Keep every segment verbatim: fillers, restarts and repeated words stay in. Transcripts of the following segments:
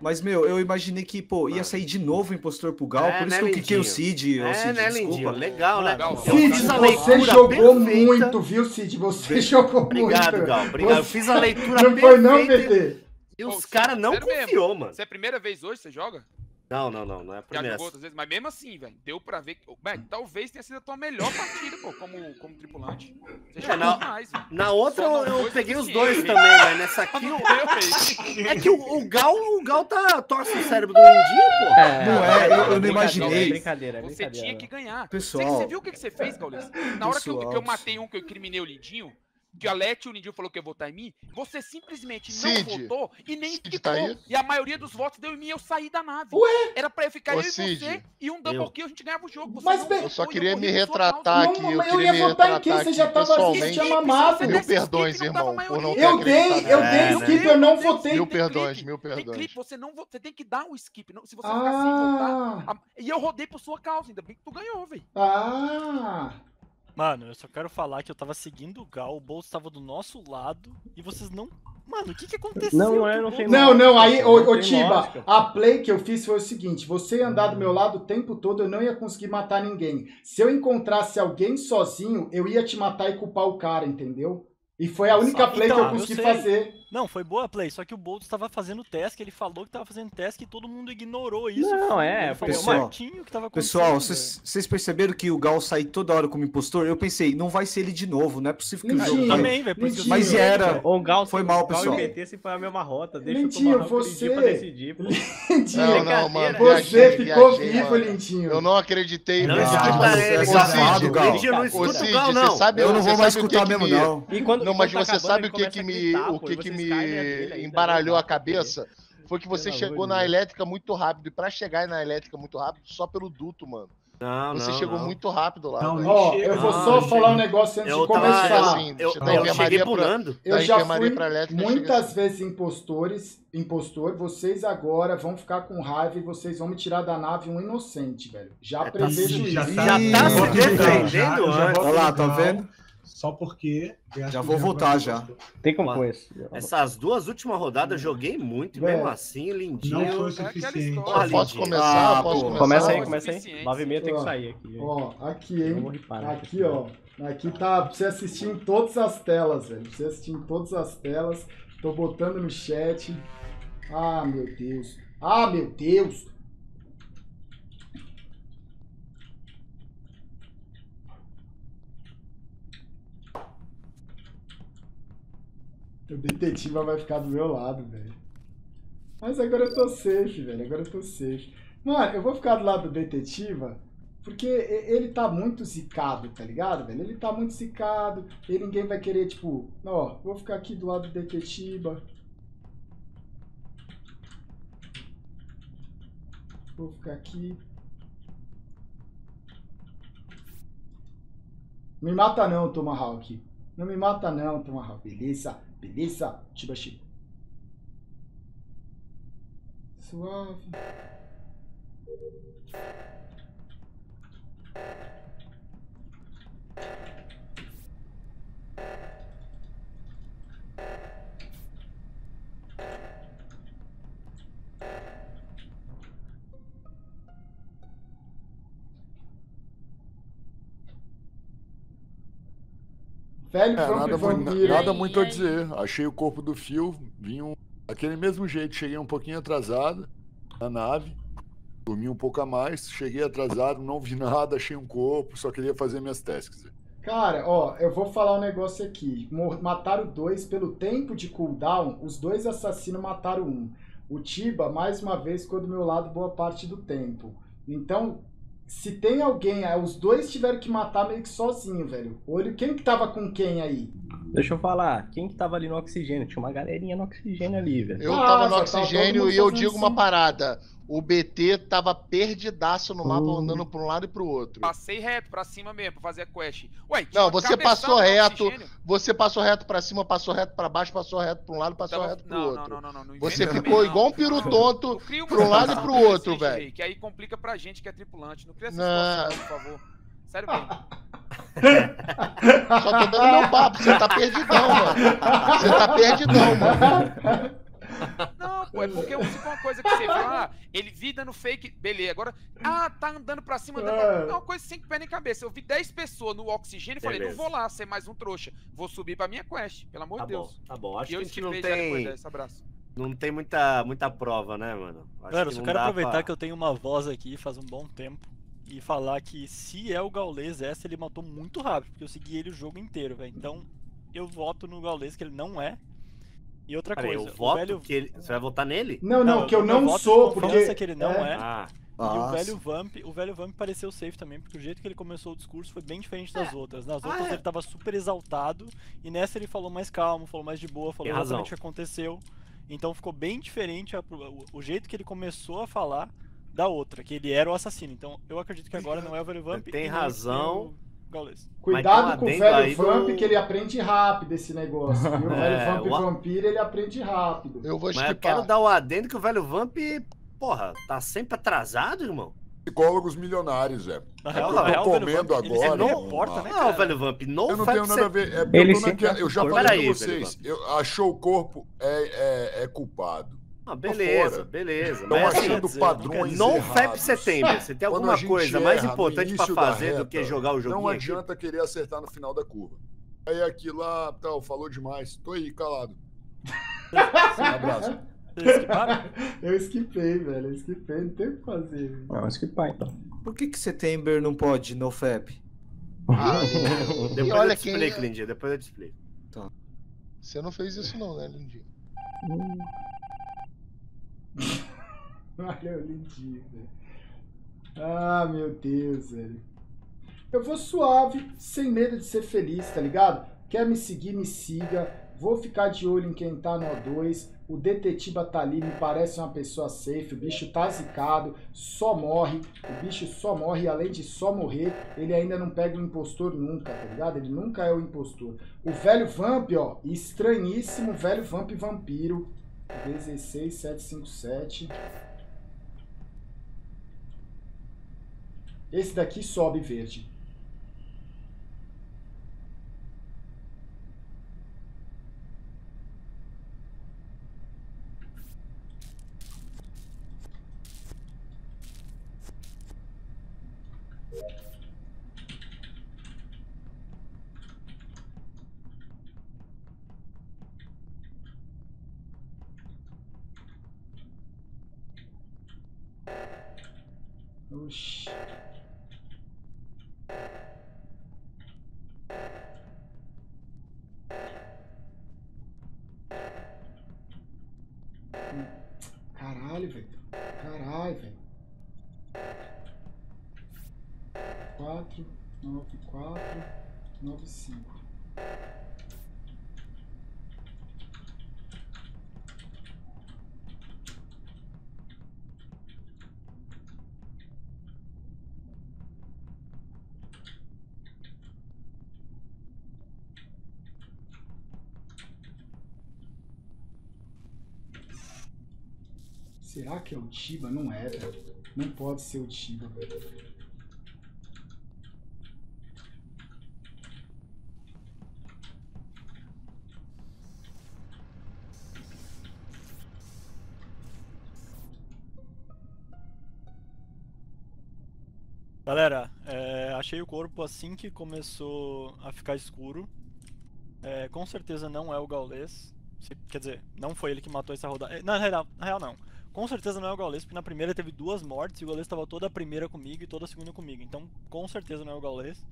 Mas, meu, eu imaginei que, pô, mano, ia sair de novo o impostor pro Gal, é, por isso né, que eu quiquei o Cid, é, o Cid, né, desculpa. Lindinho? Legal, né? Legal, Cid, eu fiz a você jogou perfeita. Muito, viu, Cid? Você Be... jogou obrigado, muito. Obrigado, Gal, obrigado. Você... Eu fiz a leitura não perfeita. Não foi não, B T? E os caras não confiou, mesmo. Mano. Se é a primeira vez hoje, você joga? Não, não, não, não é a primeira. Já jogou outras vezes, mas mesmo assim, velho, deu pra ver que... Mano, talvez tenha sido a tua melhor partida, pô, como, como tripulante. Você já é, na... mais, velho. Na outra eu, eu peguei os dois também, velho. Nessa aqui eu... eu é que o, o Gal, o Gal tá... torce o cérebro do Lindinho, pô. É, não é, eu, eu não imaginei. É brincadeira, é brincadeira. Você tinha que ganhar. Pessoal... Você, você viu o que você fez, Gaules? Na hora que eu, que eu matei um, que eu incriminei o Lindinho... que a Leti e o Lindinho falou que ia votar em mim, você simplesmente Cid, não votou e nem ficou. Tá e a maioria dos votos deu em mim, eu saí da nave. Ué? Era pra eu ficar ô, eu Cid, e você, e um double eu. Kill, a gente ganhava o jogo. Você mas não, eu só queria eu me retratar aqui, eu, eu queria ia votar em quem? Você já tava aqui, te amava. Mil perdões, irmão, por não ter eu dei, eu dei o skip, eu não votei. Mil perdões, mil perdões. Você tem que dar o skip, se você ficar sem votar. E eu rodei por sua causa, ainda bem que tu ganhou, velho. Ah... Mano, eu só quero falar que eu tava seguindo o Gal, o Bolso tava do nosso lado e vocês não... Mano, o que que aconteceu? Não, é, não tem Não, não, aí, ô Tiba, a play que eu fiz foi o seguinte, você ia andar do meu lado o tempo todo, eu não ia conseguir matar ninguém. Se eu encontrasse alguém sozinho, eu ia te matar e culpar o cara, entendeu? E foi a única play então, que eu consegui eu fazer. Não, foi boa a play, só que o Boltz estava fazendo task, ele falou que tava fazendo task e todo mundo ignorou isso. Não, foi, é, foi o Martinho que tava pessoal, vocês perceberam que o Gal sai toda hora como impostor? Eu pensei, não vai ser ele de novo, não é possível que Lindinho, ele jogue. Também, velho. Mas era, o Gal, foi mal, pessoal. O Gal e o B T se foi a mesma rota, deixa Lindinho, eu tomar você... pra decidir. Pô. Lindinho, não, não, mano, você ficou vivo, Lindinho. Eu não acreditei. Não, Lindinho, não escuta o Gal, não. Eu não vou mais escutar mesmo, não. Não, mas você sabe o que que me, o que que me embaralhou a cabeça? Foi que você chegou na elétrica muito rápido e para chegar na elétrica muito rápido só pelo duto, mano. Não, você não, chegou não. muito rápido lá. Ó, oh, eu vou só não, falar um negócio antes eu de começar. Tava, assim, eu, tá eu cheguei pulando. Pra, eu tá já fui pra elétrica, muitas assim. vezes impostores, impostor, vocês agora vão ficar com raiva e vocês vão me tirar da nave um inocente, velho. Já é, prevejo isso. Já, já tá se defendendo antes. Olha lá, tá vendo? Só porque... Já vou voltar, já. Tem como pôr isso. Essas duas últimas rodadas eu joguei muito, e mesmo assim, Lindinho... Não foi suficiente. Ah, posso começar? Ah, posso começar? Começa aí, começa aí. Nove e meia tem que sair aqui. Ó, aqui, hein? Aqui, ó. Aqui tá pra você assistir em todas as telas, velho. Pra você assistir em todas as telas. Tô botando no chat. Ah, meu Deus. Ah, meu Deus. O detetiva vai ficar do meu lado, velho. Mas agora eu tô safe, velho. Agora eu tô safe. Mano, eu vou ficar do lado do detetiva porque ele tá muito zicado, tá ligado, velho? Ele tá muito zicado. E ninguém vai querer, tipo... Ó, vou ficar aqui do lado do detetiva. Vou ficar aqui. Me mata não, Tomahawk. Não me mata não, Tomahawk. Beleza. Beleza? Tibashi. Suave. Velho, é, nada, muito, nada muito a dizer. Achei o corpo do Phil, vim um, aquele mesmo jeito, cheguei um pouquinho atrasado na nave, dormi um pouco a mais, cheguei atrasado, não vi nada, achei um corpo, só queria fazer minhas tasks. Cara, ó, eu vou falar um negócio aqui. Mataram dois, pelo tempo de cooldown, os dois assassinos mataram um. O Tiba, mais uma vez, ficou do meu lado boa parte do tempo. Então... Se tem alguém, os dois tiveram que matar meio que sozinho, velho. Olha, quem que tava com quem aí? Deixa eu falar, quem que tava ali no oxigênio? Tinha uma galerinha no oxigênio ali, velho. Eu ah, tava no oxigênio tava e eu digo assim. Uma parada. O B T tava perdidaço no mapa, uh. andando pra um lado e pro outro. Passei reto, pra cima mesmo, pra fazer a quest. Ué, não, você passou reto, você passou reto pra cima, passou reto pra baixo, passou reto pra um lado, passou tava... reto pro não, outro. Não, não, não, não, não você ficou não, igual um peru tonto pra um lado e pro outro, velho. Que aí complica pra gente que é tripulante, não cria essa situação, por favor. Sério mesmo. Só tô dando meu papo, você tá perdidão, mano. Você tá perdidão, mano. Não, pô, é porque eu uso uma coisa que você viu, ah, ele vi dando fake, beleza, agora, ah, tá andando pra cima, andando pra... É uma coisa sem pé nem cabeça. Eu vi dez pessoas no oxigênio e falei, não vou lá ser mais um trouxa, vou subir pra minha quest, pelo amor de Deus. Tá bom, tá bom, acho que a gente não tem... Esse abraço. Não tem muita, muita prova, né, mano? Acho Cara, eu só quero aproveitar pra... que eu tenho uma voz aqui faz um bom tempo e falar que se é o Gaules essa, ele matou muito rápido, porque eu segui ele o jogo inteiro, velho. Então, eu voto no Gaules que ele não é. E outra Pera, coisa, eu o voto velho... que ele... Você vai votar nele? Não, não, não que eu, eu não voto sou, porque... que ele não é. é. Ah. E Nossa. o velho Vamp, o velho Vamp pareceu safe também, porque o jeito que ele começou o discurso foi bem diferente das é. outras. Nas ah, outras é. ele tava super exaltado, e nessa ele falou mais calmo, falou mais de boa, falou exatamente o que aconteceu. Então ficou bem diferente a, o, o jeito que ele começou a falar da outra, que ele era o assassino. Então eu acredito que agora não é o velho Vamp. Tem razão. É o Cuidado com o velho Vamp, do... que ele aprende rápido esse negócio. E o é, velho Vamp o... Vampiro, ele aprende rápido. Eu vou Mas eu quero dar o adendo que o velho Vamp, porra, tá sempre atrasado, irmão. Psicólogos milionários, é. Na real, é eu tô comendo agora. Ele, ele não importa, né? Não, o velho Vamp, não Eu não tenho nada a ver. É, ele eu, aqui, eu já falei aí, pra vocês. Eu, achou o corpo é, é, é culpado. Ah, beleza, beleza. Estão achando dizer, padrões não errados. Não F E P Setembro. Você tem alguma coisa erra, mais importante pra fazer reta, do que jogar o joguinho? Não adianta aqui. Querer acertar no final da curva. Aí aqui lá, tal, falou demais. Tô aí, calado. Um abraço. Eu esquipei, velho. Eu esquipei, não tem o que fazer. Velho. Não, eu esquipei, então. Por que que Setembro não pode NoFap? Ah, depois olha eu te explico, quem... Lindinha. Depois eu te explico. Tá. Você não fez isso não, né, Lindinha? Hum. Olha o Lindinho, velho. Ah, meu Deus, velho. Eu vou suave, sem medo de ser feliz, tá ligado? Quer me seguir, me siga. Vou ficar de olho em quem tá no O dois. O Detetiba tá ali, me parece uma pessoa safe, o bicho tá zicado, só morre, o bicho só morre, e além de só morrer, ele ainda não pega o impostor nunca, tá ligado? Ele nunca é o impostor. O velho Vamp, ó, estranhíssimo velho Vamp Vampiro, um seis sete cinco sete. Esse daqui sobe verde. Oxi. Caralho, velho. Caralho, velho. quatro, nove, quatro, nove, cinco. Será que é o Tiba? Não é, velho. Não pode ser o Tiba, velho. Galera, é, achei o corpo assim que começou a ficar escuro. É, com certeza não é o Gaules. Quer dizer, não foi ele que matou essa rodada. Na real, na real não. Com certeza não é o Gaules, porque na primeira teve duas mortes e o Gaules estava toda a primeira comigo e toda a segunda comigo. Então, com certeza não é o Gaules.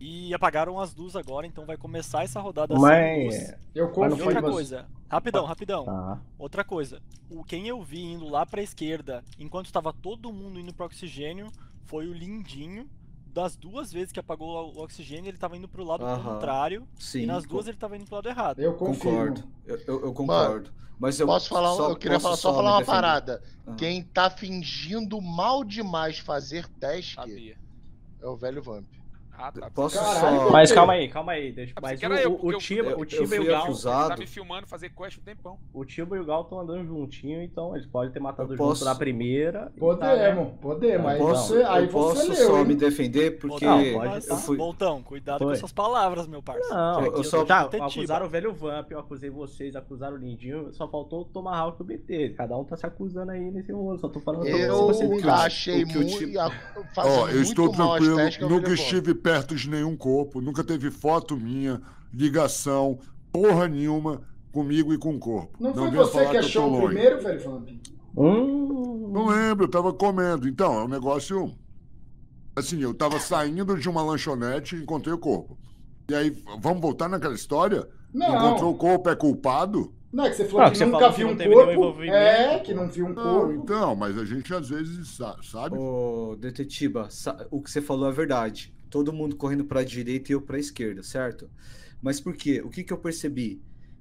E apagaram as duas agora, então vai começar essa rodada Mas... assim. Eu confio. E outra coisa, rapidão, rapidão. Ah. Outra coisa, o quem eu vi indo lá para a esquerda, enquanto estava todo mundo indo para o oxigênio, foi o Lindinho. Das duas vezes que apagou o oxigênio, ele estava indo para o lado Aham. contrário. Sim, e nas duas ele estava indo para o lado errado. Eu concordo, eu, eu, eu concordo. Mano, mas eu posso falar, só, eu queria falar, só, só falar uma defender. parada. Aham. Quem tá fingindo mal demais fazer teste Sabia. é o velho Vamp. Ah, tá. Posso só... Mas calma aí, calma aí. Deixa... Mas o, eu, o, o Tiba eu, o Tiba e o Gal... Tá me filmando fazer quest um tempão. O Tiba e o Gal estão andando juntinho, então eles podem ter matado junto posso... na primeira. Podemos, tá, podemos. Mas posso, não, aí eu posso você só leu, me defender porque... Não, pode, tá? eu fui... Boltão, cuidado Foi. com essas palavras, meu parceiro. Não, eu, eu só... Tá, acusaram o velho Vamp, eu acusei vocês, acusaram o Lindinho, só faltou o Tomahawk e o B T. Cada um tá se acusando aí nesse rolo, só tô falando... Eu achei muito... Ó, eu estou tranquilo, nunca estive perto de nenhum corpo, nunca teve foto minha, ligação, porra nenhuma comigo e com o corpo. Não, não foi você que achou o primeiro, velho Vamp? Hum. Não lembro, eu tava comendo. Então, é um negócio... Assim, eu tava saindo de uma lanchonete e encontrei o corpo. E aí, vamos voltar naquela história? Não. Encontrou o corpo, é culpado? Não, é que você falou ah, que, que você nunca viu um corpo. É, que não viu um corpo. Então, mas a gente às vezes sabe. Ô, Detetiba, o que você falou é verdade. Todo mundo correndo para a direita e eu para a esquerda, certo? Mas por quê? O que, que eu percebi?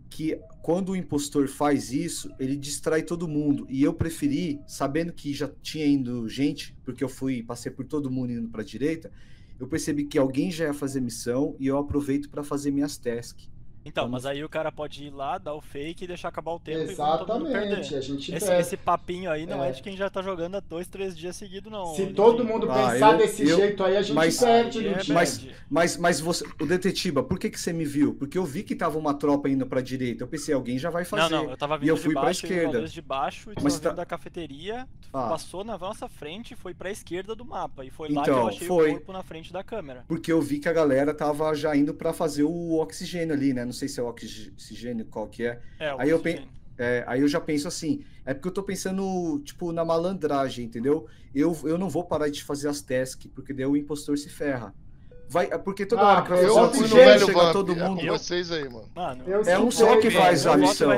Que quando o impostor faz isso, ele distrai todo mundo. E eu preferi, sabendo que já tinha indo gente, porque eu fui passei por todo mundo indo para a direita, eu percebi que alguém já ia fazer missão e eu aproveito para fazer minhas tasks. Então, mas aí o cara pode ir lá, dar o fake e deixar acabar o tempo. Exatamente, e todo mundo a gente esse, esse papinho aí não é. é de quem já tá jogando há dois, três dias seguidos, não. Se todo mundo ah, pensar eu, desse eu, jeito aí, a gente mas, perde. É, gente. Mas, mas, mas você, o Detetiba, por que que você me viu? Porque eu vi que tava uma tropa indo pra direita. Eu pensei, alguém já vai fazer. Não, não, eu tava vindo e eu fui de baixo, pra esquerda. Eu de baixo, e tu mas tá... da cafeteria, tu ah. passou na nossa frente e foi pra esquerda do mapa. E foi lá então, que eu achei foi... o corpo na frente da câmera. Porque eu vi que a galera tava já indo pra fazer o oxigênio ali, né? Não sei se é o oxigênio, qual que é. é aí, eu pe... é, aí eu já penso assim, é porque eu tô pensando, tipo, na malandragem, entendeu? Eu, eu não vou parar de fazer as tasks, porque daí o impostor se ferra. Vai, porque toda ah, hora que eu fui no velho chega todo mundo. É, vocês aí, mano. Mano, eu é um só que faz eu a missão.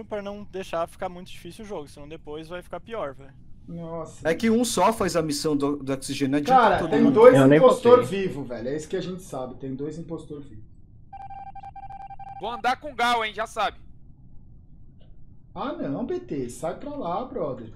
Um pra não deixar ficar muito difícil o jogo, senão depois vai ficar pior, velho. Nossa. É que um só faz a missão do, do oxigênio, não adianta todo mundo. Cara, tem dois impostores vivos, velho, é isso que a gente sabe, tem dois impostores vivos. Vou andar com o Gal, hein? Já sabe. Ah, não, B T. Sai pra lá, brother.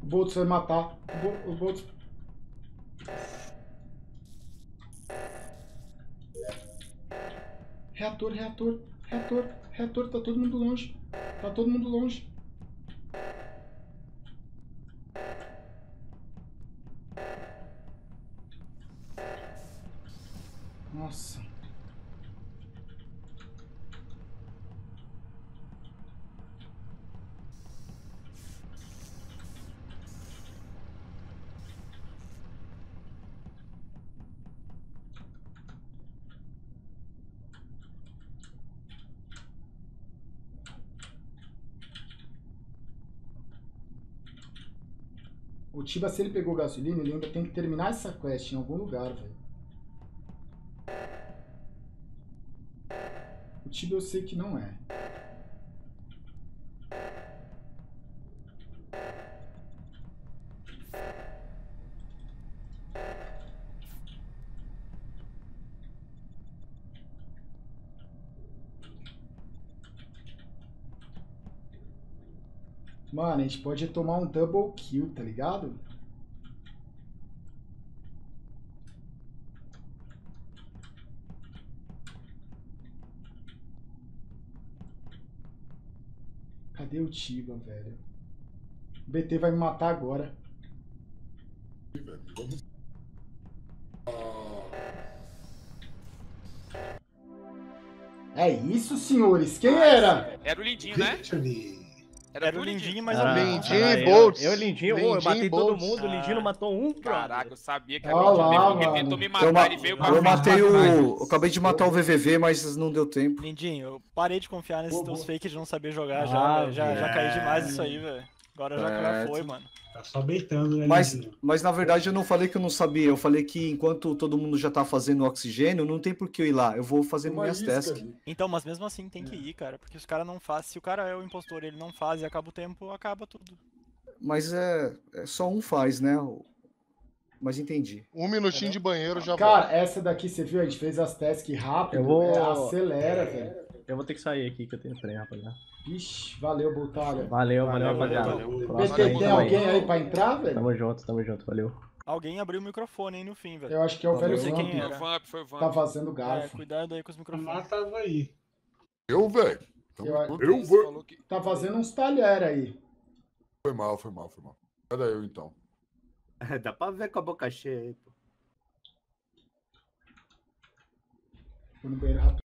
O Boltz vai matar. O Boltz... Reator, reator, reator, reator, tá todo mundo longe. Tá todo mundo longe. Nossa. O Tiba, se ele pegou gasolina, ele ainda tem que terminar essa quest em algum lugar, velho. O Tiba eu sei que não é. Mano, a gente pode tomar um double kill, tá ligado? Cadê o Tiba, velho? O B T vai me matar agora. É isso, senhores. Quem era? Era o Lindinho, né? Era, Era o Lindinho, mas ah, Lindinho e Boltz. Eu, eu Lindinho, Lindinho, eu matei Boltz. Todo mundo, o ah. Lindinho não matou um, cara. Caraca, eu sabia que era o Lindinho, porque tentou me matar, ele veio com a frente. Eu matei o... Eu acabei de matar o V V V, mas não deu tempo. Lindinho, eu parei de confiar nesses oh, teus oh. fakes de não saber jogar, ah, já, já, é. já caí demais isso aí, velho. Agora já é. já foi, mano. Tá só beitando, né, mas, mas na verdade eu não falei que eu não sabia, eu falei que enquanto todo mundo já tá fazendo oxigênio, não tem por que eu ir lá, eu vou fazendo minhas tasks. Então, mas mesmo assim tem é. que ir, cara, porque os caras não fazem, se o cara é o impostor, ele não faz e acaba o tempo, acaba tudo. Mas é, é só um faz, né? Mas entendi. Um minutinho é. de banheiro já vai. Cara, essa daqui, você viu, a gente fez as tasks rápido, eu vou... é, acelera, é. velho. Eu vou ter que sair aqui, que eu tenho trem, rapaziada. Ixi, valeu, Botalha. Valeu, valeu, rapaziada. Tem alguém aí pra entrar, velho? Tamo junto, tamo junto, valeu. Alguém abriu o microfone aí no fim, velho. Eu acho que é o velho Vamp. Tá fazendo garfo. É, cuidado aí com os microfones. Ah, tava aí. Eu, velho. Eu vou. Tá fazendo uns talheres aí. Foi mal, foi mal, foi mal. Cadê eu, então? Dá pra ver com a boca cheia aí, pô. Foi no banheiro rápido.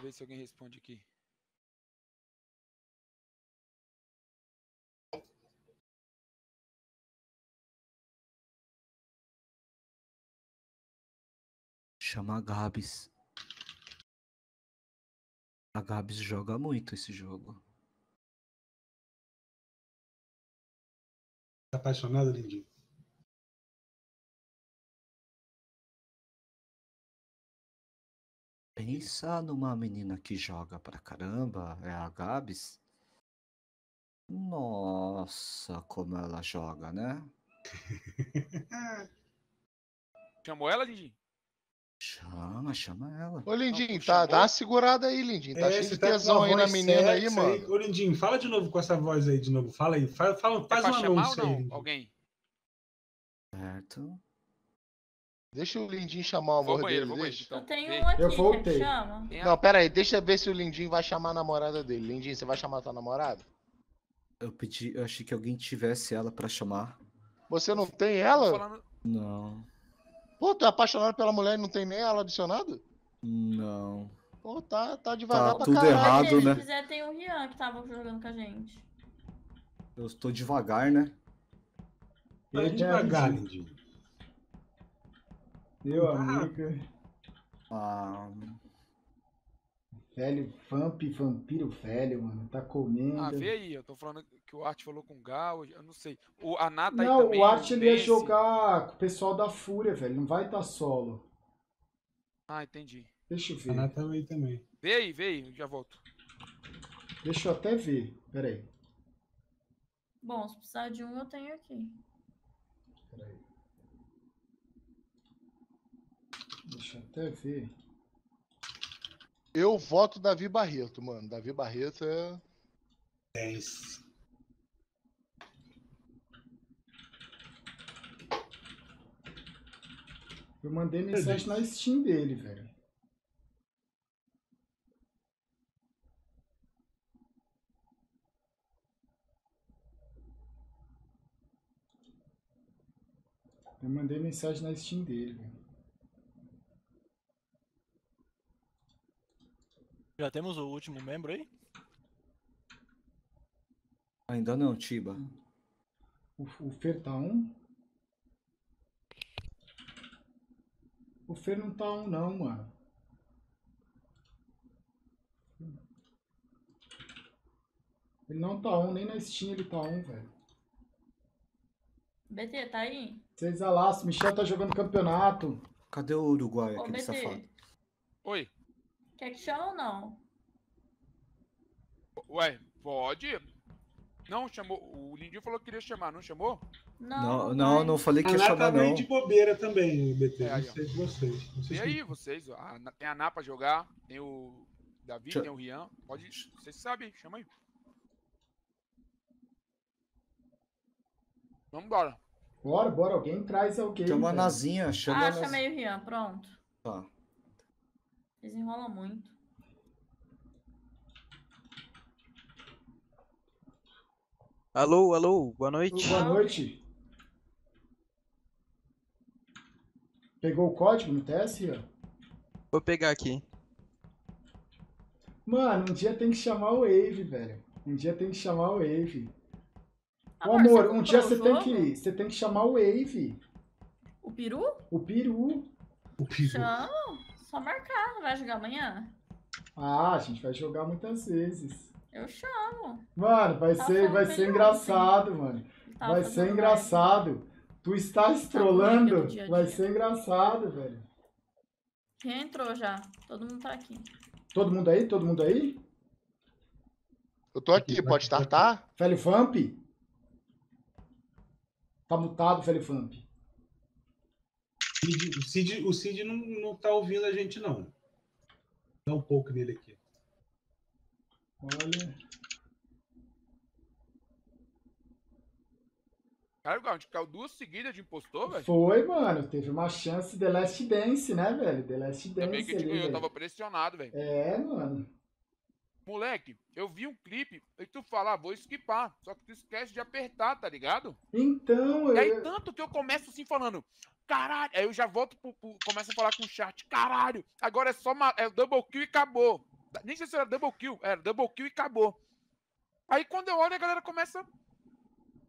Deixa eu ver se alguém responde aqui. Chama a Gabs. A Gabs joga muito esse jogo. Tá apaixonado, Lindinho? Pensa numa menina que joga pra caramba, é a Gabs. Nossa, como ela joga, né? Chamou ela, Lindinho? Chama, chama ela. Ô, Lindinho, tá, dá uma segurada aí, Lindinho. Tá é, cheio de tesão tá aí na menina certo, aí, mano. Aí. Ô, Lindinho, fala de novo com essa voz aí, de novo. Fala aí, fala, fala, faz é um anúncio aí. Não? Alguém? Certo. Deixa o Lindinho chamar o amor dele, vou banheiro, então. Eu tenho um aqui, eu voltei. Chama. Não, pera aí, deixa eu ver se o Lindinho vai chamar a namorada dele. Lindinho, você vai chamar a tua namorada? Eu pedi, eu achei que alguém tivesse ela pra chamar. Você não tem ela? Falando... Não. Pô, tu é apaixonado pela mulher e não tem nem ela adicionada? Não. Pô, tá, tá devagar tá pra caralho. Tudo errado, né? Se ele quiser, tem o Rian que tava jogando com a gente. Eu estou devagar, né? Tá eu devagar, Lindinho. Meu amigo. Ah. Velho vamp, vampiro velho, mano. Tá comendo. Ah, vê aí. Eu tô falando que o Art falou com o Gal. Eu não sei. O, a Nata aí também. Não, o Art ele ia jogar com o pessoal da Fúria, velho. Não vai estar solo. Ah, entendi. Deixa eu ver. A Nata veio também. Vê aí, vê aí. Eu já volto. Deixa eu até ver. Pera aí. Bom, se precisar de um, eu tenho aqui. Pera aí. Deixa eu até ver. Eu voto Davi Barreto, mano. Davi Barreto é... dez. Eu mandei mensagem na Steam dele, velho. Eu mandei mensagem na Steam dele, velho. Já temos o último membro aí? Ainda não, Tiba. O, o Fer tá um? O Fer não tá um não, mano. Ele não tá um, nem na Steam ele tá um, velho. B T, tá aí? Vocês alaçam, Michel tá jogando campeonato. Cadê o Uruguai, ô, aquele B T. Safado? Oi. Quer que chama ou não? Ué, pode? Não, chamou. O Lindinho falou que queria chamar, não chamou? Não, não, não, não falei que ia chamar, não. A Ná tá de bobeira também, B T. É, não sei de vocês. Não sei e se... aí, vocês. A, tem a Ná pra jogar, tem o Davi, Ch tem o Rian. Pode, vocês sabem, chama aí. Vamos embora. Bora, bora. Alguém traz alguém. Chama a Nazinha. Chama ah, nas... chamei o Rian, pronto. Tá. Vocês enrolam muito. Alô, alô, boa noite. Boa noite. Pegou o código no T S? Vou pegar aqui. Mano, um dia tem que chamar o Wave, velho. Um dia tem que chamar o Wave. Ô, amor, amor um dia você tem, que, você tem que chamar o Wave. O peru? O peru. O peru. Chama, só marcar. Vai jogar amanhã? Ah, a gente vai jogar muitas vezes. Eu chamo. Mano, vai ser, vai ser engraçado, assim. Mano. Vai ser engraçado. Live. Tu está estrolando, tá vai dia. Ser engraçado, velho. Quem entrou já? Todo mundo tá aqui. Todo mundo aí? Todo mundo aí? Eu tô aqui, pode startar? Felifamp? Tá mutado, Felifamp. O Cid, o Cid não, não tá ouvindo a gente, não. Dá um pouco nele aqui. Olha. Caramba, a gente caiu duas seguidas de impostor, velho? Foi, mano. Teve uma chance The Last Dance, né, velho? The Last Dance. Também que ali, ganhou, eu tava pressionado, velho. É, mano. Moleque, eu vi um clipe e tu fala, ah, vou esquipar. Só que tu esquece de apertar, tá ligado? Então, eu... E aí, tanto que eu começo assim falando... Caralho, aí eu já volto pro, pro... Começo a falar com o chat. Caralho, agora é só... Uma... É double kill e acabou. Nem sei se era double kill. Era double kill e acabou. Aí quando eu olho, a galera começa...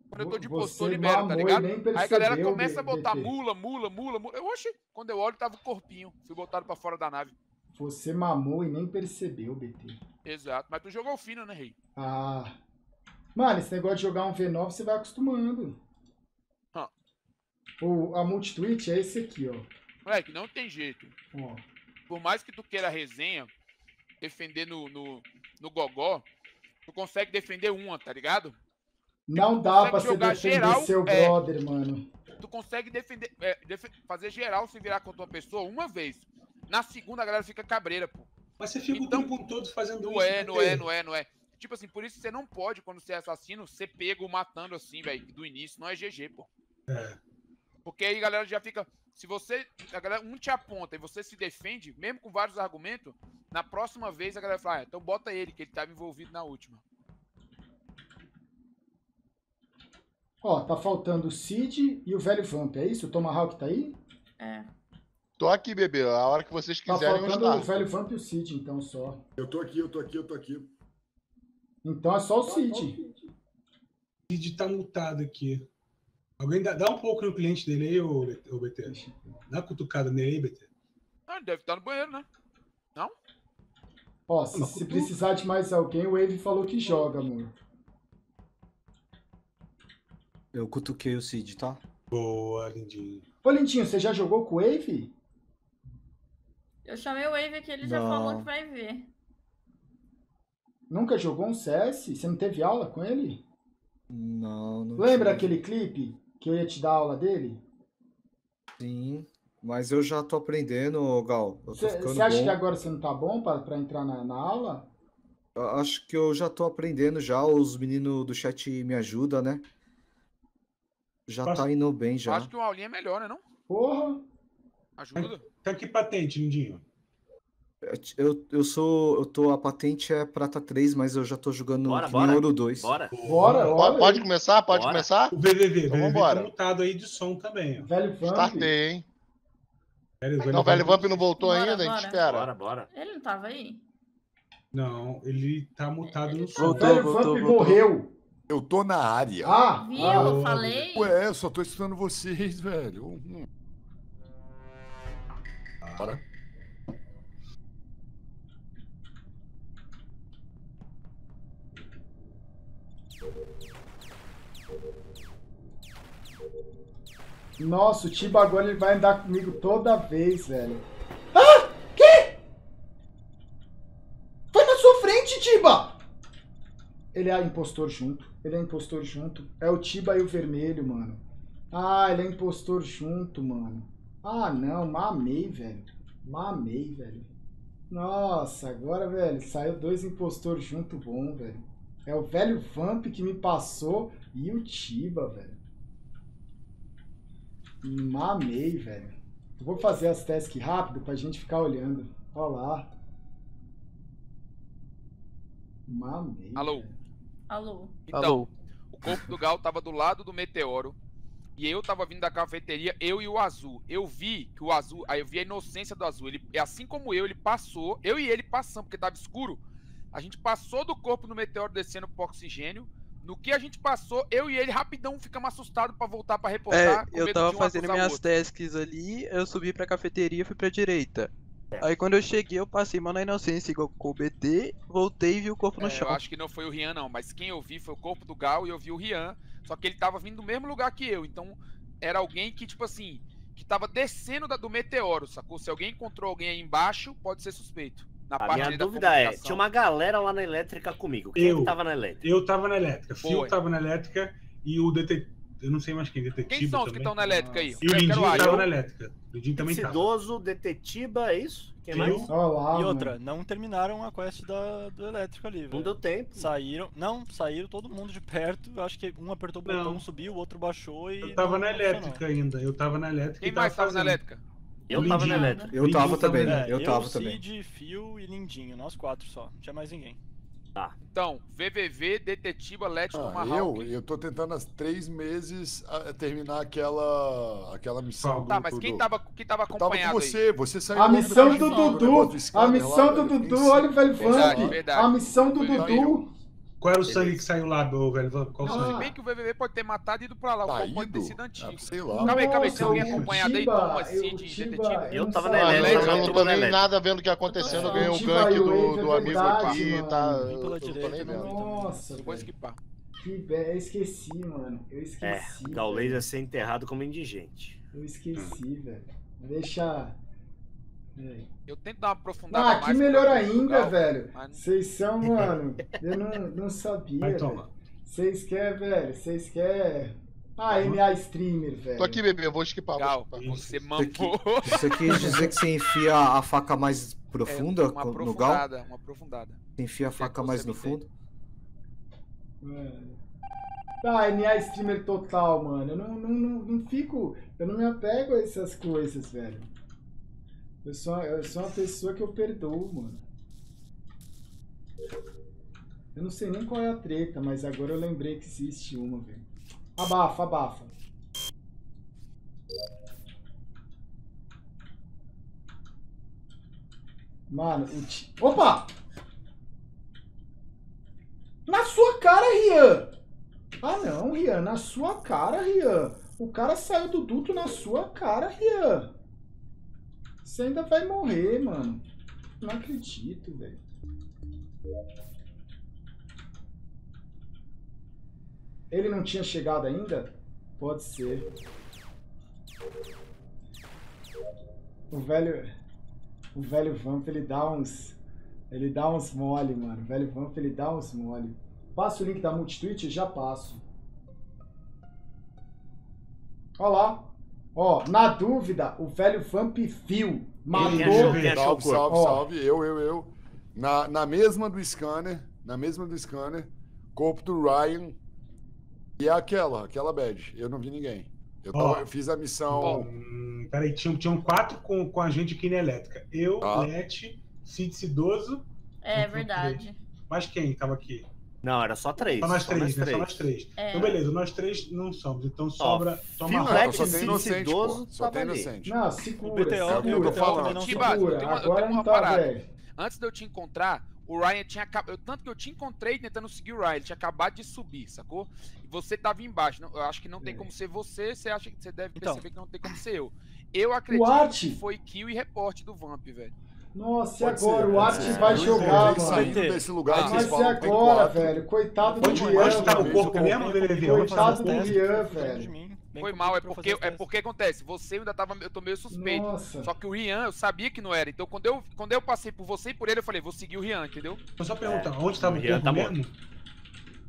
Quando eu tô de impostor, libera, tá ligado? Aí a galera começa a botar mula, mula, mula, mula. Eu, oxe, quando eu olho, tava o corpinho. Fui botado pra fora da nave. Você mamou e nem percebeu, B T. Exato. Mas tu jogou fino, né, Rei? Ah. Mano, esse negócio de jogar um V nove, você vai acostumando. Hum. O, a multitweet é esse aqui, ó. Moleque, não tem jeito. Ó. Por mais que tu queira resenha, defender no, no, no gogó, tu consegue defender uma, tá ligado? Não dá pra você defender geral, seu é, brother, mano. Tu consegue defender, é, def fazer geral se virar contra uma pessoa uma vez. Na segunda, a galera fica cabreira, pô. Mas você fica então, o tempo todo fazendo não isso. Não é, não é, não é, não é. Tipo assim, por isso você não pode, quando você é assassino, ser pego matando assim, velho, do início. Não é G G, pô. É. Porque aí a galera já fica... Se você... A galera, um te aponta e você se defende, mesmo com vários argumentos, na próxima vez a galera fala, ah, então bota ele, que ele tava envolvido na última. Ó, tá faltando o Cid e o velho Vamp, é isso? O Tomahawk tá aí? É. Tô aqui, bebê. A hora que vocês quiserem, tá eu estar. O velho Vamp e o Cid, então, só. Eu tô aqui, eu tô aqui, eu tô aqui. Então é só o Cid. O Cid tá multado aqui. Alguém dá, dá um pouco no cliente dele aí, ô, ô B T? Dá uma cutucada nele aí, B T? Ah, deve estar no banheiro, né? Não? Ó, se, se precisar de mais alguém, o Wave falou que joga, amor. Eu cutuquei o Cid, tá? Boa, Lindinho. Ô, Lindinho, você já jogou com o Wave? Eu chamei o Wave aqui, ele não. Já falou que vai ver. Nunca jogou um C S? Você não teve aula com ele? Não, não. Lembra tive. Aquele clipe que eu ia te dar aula dele? Sim, mas eu já tô aprendendo, Gal. Você acha bom. Que agora você não tá bom pra, pra entrar na, na aula? Eu acho que eu já tô aprendendo já, os meninos do chat me ajudam, né? Já Passa. Tá indo bem, já. Acho que uma aulinha é melhor, né, não? Porra! Ajuda. Tá que patente, Lindinho? Eu, eu sou... Eu tô... A patente é prata três, mas eu já tô jogando bora, que bora, ouro dois. Bora, bora, bora. Pode começar? Pode bora. Começar? O V V V, então, vamos embora. Tá mutado aí de som também. Ó. Velho Vamp. Startei, hein? Velho, velho, não, o Velho Vamp não voltou bora, ainda, bora. A gente espera. Bora, bora. Ele não tava aí? Não, ele tá mutado ele no som. Voltou, o Velho voltou, Vamp voltou. Morreu. Eu tô na área. Ah, viu? Eu falei. Ué, eu só tô estudando vocês, velho. Bora. Nossa, o Tiba agora ele vai andar comigo toda vez, velho. Ah! Que? Foi na sua frente, Tiba! Ele é impostor junto. Ele é impostor junto. É o Tiba e o vermelho, mano. Ah, ele é impostor junto, mano. Ah, não. Mamei, velho. Mamei, velho. Nossa, agora, velho. Saiu dois impostores junto bom, velho. É o velho Vamp que me passou e o Tiba, velho. Mamei, velho. Eu vou fazer as tasks rápido pra gente ficar olhando. Olha lá. Mamei. Alô. Velho. Alô. Então, Alô. O corpo do Gal tava do lado do meteoro. E eu tava vindo da cafeteria, eu e o Azul. Eu vi que o Azul, aí eu vi a inocência do Azul. Ele, assim como eu, ele passou, eu e ele passamos, porque tava escuro. A gente passou do corpo do meteoro descendo pro oxigênio. No que a gente passou, eu e ele rapidão ficamos assustados pra voltar pra reportar. É, com eu medo tava de um fazendo minhas tasks ali, eu subi pra cafeteria e fui pra direita. É. Aí quando eu cheguei, eu passei mano na inocência igual com o B T, voltei e vi o corpo no é, chão. Eu acho que não foi o Rian não, mas quem eu vi foi o corpo do Gal e eu vi o Rian. Só que ele tava vindo do mesmo lugar que eu, então era alguém que, tipo assim, que tava descendo da, do meteoro, sacou? Se alguém encontrou alguém aí embaixo, pode ser suspeito. Na a parte minha dúvida é, tinha uma galera lá na elétrica comigo, quem eu, tava na elétrica? Eu tava na elétrica, foi. Phil tava na elétrica e o detetive, eu não sei mais quem, detetive Quem são os também? que estão na elétrica aí? E o Lindinho tava eu... na elétrica, o Lindinho também tava. Cidoso, detetiba, é isso? Quem Phil? mais? Olá, e outra, mano. não terminaram a quest da, do elétrico ali, velho. Não deu tempo. Saíram, não, saíram todo mundo de perto, acho que um apertou o botão, não. subiu, o outro baixou e... Eu tava na elétrica ainda, eu tava na elétrica quem e tava mais tava fazendo. na elétrica? Eu Lindinho, tava na elétrica. Eu tava também, né? Eu tava também. Eu, Cid, Phil e Lindinho, nós quatro só. Não tinha mais ninguém. Tá. Então, V V V, Detetiba, Let's ah, Eu, eu tô tentando há três meses terminar aquela, aquela missão. Tá, do, mas do, quem, do... Tava, quem tava acompanhando tava com você, aí? você saiu... A missão do Dudu! A missão do Dudu, olha o velho Vamp! A missão do Dudu... Qual era o sangue que saiu lá, do velho? Qual ah, sangue? Se bem que o V V V pode ter matado e ido pra lá. Tá o corpo pode ter sido antigo. Ah, sei lá. Calma aí, calma aí. Tem alguém acompanhado aí? Toma, Cid, detetive. Eu tava na elétrica. Eu não tô nem nada vendo o que aconteceu. Eu ganhei o gank do amigo aqui. Tá. Eu tô nem vendo. Nossa. Depois que pá. Que be... Eu esqueci, mano. Eu esqueci. É, Gaules ia ser enterrado como indigente. Eu esqueci, velho. Deixa. Eu tento dar uma aprofundada mais. Ah, que melhor ainda, velho. Vocês são, mano. Eu não, não sabia. Vocês querem, velho. Vocês querem. Ah, M A streamer, velho. Tô aqui, bebê. Eu vou esquipar. Gal, você mamou. Isso quer dizer que você enfia a faca mais profunda no Gal? Uma aprofundada, uma aprofundada. Você enfia a faca mais no fundo? Mano. Tá, M A streamer total, mano. Eu não, não, não, não fico. Eu não me apego a essas coisas, velho. Eu sou, eu sou uma pessoa que eu perdoo, mano. Eu não sei nem qual é a treta, mas agora eu lembrei que existe uma, velho. Abafa, abafa. Mano, o ti... Opa! Na sua cara, Rian! Ah, não, Rian. Na sua cara, Rian. O cara saiu do duto na sua cara, Rian. Você ainda vai morrer, mano. Não acredito, velho. Ele não tinha chegado ainda? Pode ser. O velho... O velho Vamp, ele dá uns... Ele dá uns mole, mano. O velho Vamp, ele dá uns mole. Passa o link da Multitweet? Já passo. Olha lá. Ó, oh, na dúvida, o velho Vamp Phil matou... Salve, salve, oh. salve, eu, eu, eu. Na, na mesma do scanner, na mesma do scanner, corpo do Ryan e aquela, aquela bad. Eu não vi ninguém. Eu, tava, oh. eu fiz a missão... Oh. Peraí, tinham, tinham quatro com, com a gente aqui na elétrica. Eu, ah. Lete, Cid Cidoso... É, verdade. Mas quem tava aqui? Não, era só três. Só nós só três, né? Três. Só nós três. É. Então, beleza, nós três não somos. Então sobra. Oh, toma rápido. Só tem inocente. Pô. Só tem inocente. Não, segura. O B T O, é o que eu tô falando. Tiba, eu tenho uma, eu tenho uma tá, parada. Véio. Antes de eu te encontrar, o Ryan tinha acabado. Tanto que eu te encontrei tentando seguir o Ryan. Ele tinha acabado de subir, sacou? E você tava embaixo. Não, eu acho que não tem é. como ser você. Você acha que você deve então. perceber que não tem como ser eu. Eu acredito What? que foi kill e report do Vamp, velho. Nossa, e agora? Ser, o Art é. vai jogar, eu mano. Desse lugar ah, mas e agora, velho? Coitado do Rian, velho. Tá no corpo mesmo, Coitado do Rian, velho. Foi mal, é porque, é porque acontece, você ainda tava, eu tô meio suspeito. Nossa. Só que o Rian, eu sabia que não era. Então, quando eu, quando eu passei por você e por ele, eu falei, vou seguir o Rian, entendeu? Eu só perguntar, é. onde tava o Rian? Tá morto.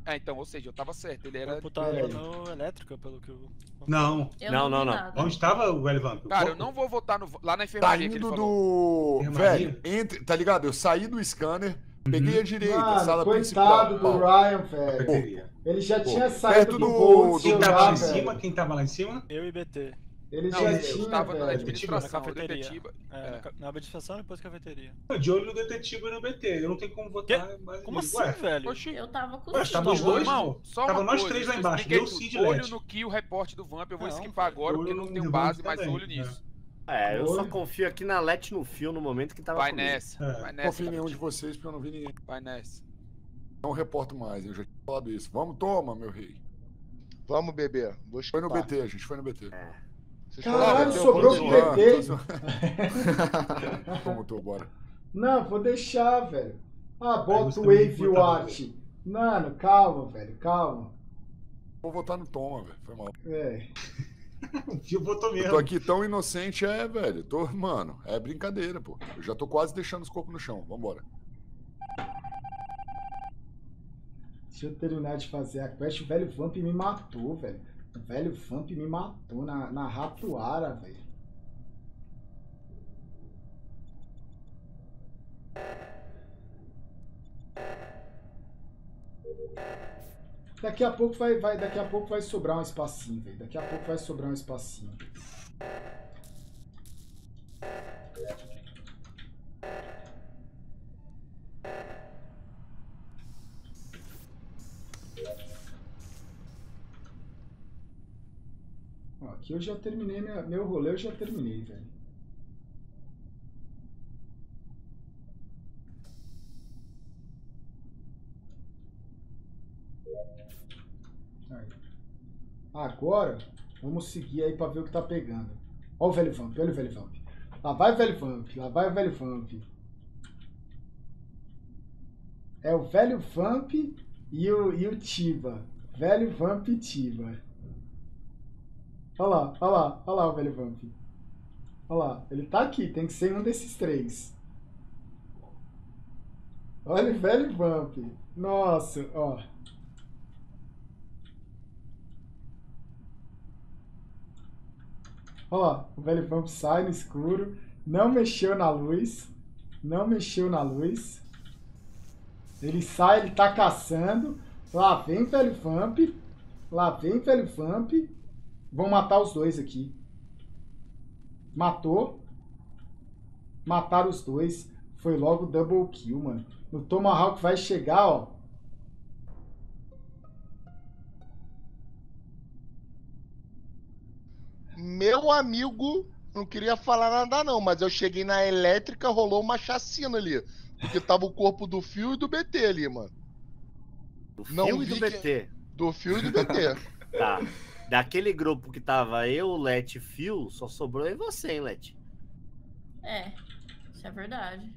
É, então, ou seja, eu tava certo, ele era... O tá no elétrica, pelo que eu... Não, eu não, não, não. não. Onde tava o velho Vamp? Cara, eu não vou votar no... lá na enfermaria tá que ele falou. do... Velho, entre... tá ligado? Eu saí do scanner, uhum. peguei a direita, Mano, sala principal... coitado do Ryan, velho. Ele já Pô. tinha saído Perto do... do... do... Quem tava lá em cima? Quem tava lá em cima? Eu e B T. Ele não, já tinha, estava na administração, na Detetiba. É, é. Na administração e depois cafeteria. De olho no Detetiba e no B T, eu não tenho como votar. Que? Mas como assim, ué, velho? Oxi. Eu tava com os dois, irmão. Tava nós três lá embaixo, deu Cid Led. Olho no que o repórter do Vamp, eu vou não, skipar agora, porque não tenho base, mas olho nisso. É, eu só confio aqui na Let no fio no momento que tava Vai comigo. Nessa, é. Vai nessa. Não confio em nenhum de vocês, porque eu não vi ninguém. Vai nessa. Não reporto mais, eu já tinha falado isso. Vamos, toma, meu rei. Vamos, bebê. Vou foi no B T, a gente foi no B T. É. Caralho, sobrou pro B T. Como tô, bora. Não, vou deixar, velho. Ah, bota o Wave Watch. Mano, calma, velho, calma. Vou votar no Toma, velho. Foi mal. É. Eu, botou mesmo. Eu tô aqui tão inocente, é, velho. Tô, mano, é brincadeira, pô. Eu já tô quase deixando os corpos no chão. Vambora. Deixa eu terminar de fazer a quest. O velho Vamp me matou, velho. O velho Vamp me matou na, na ratoara, velho. Daqui a pouco vai, vai, daqui a pouco vai sobrar um espacinho, velho. Daqui a pouco vai sobrar um espacinho. Ó, aqui eu já terminei, minha, meu rolê eu já terminei, velho. Agora, vamos seguir aí pra ver o que tá pegando. Ó o velho Vamp, olha o velho Vamp. Lá vai o velho Vamp, lá vai o velho Vamp. É o velho Vamp e o, e o Tiba. Velho Vamp e Tiba. Olha lá, olha lá, olha lá o velho Vamp. Olha lá, ele tá aqui, tem que ser um desses três. Olha o velho Vamp. Nossa, ó. Olha lá, o velho Vamp sai no escuro, não mexeu na luz, não mexeu na luz. Ele sai, ele tá caçando. Lá vem o velho Vamp, lá vem o velho Vamp. Vão matar os dois aqui. Matou. Mataram os dois. Foi logo double kill, mano. No Tomahawk vai chegar, ó. Meu amigo, não queria falar nada não, mas eu cheguei na elétrica, rolou uma chacina ali. Porque tava o corpo do Fio e do B T ali, mano. Do Fio e do B T? Do Fio e do B T. Tá. Daquele grupo que tava eu, Let e Fio, só sobrou eu e você, hein, Let? É, isso é verdade.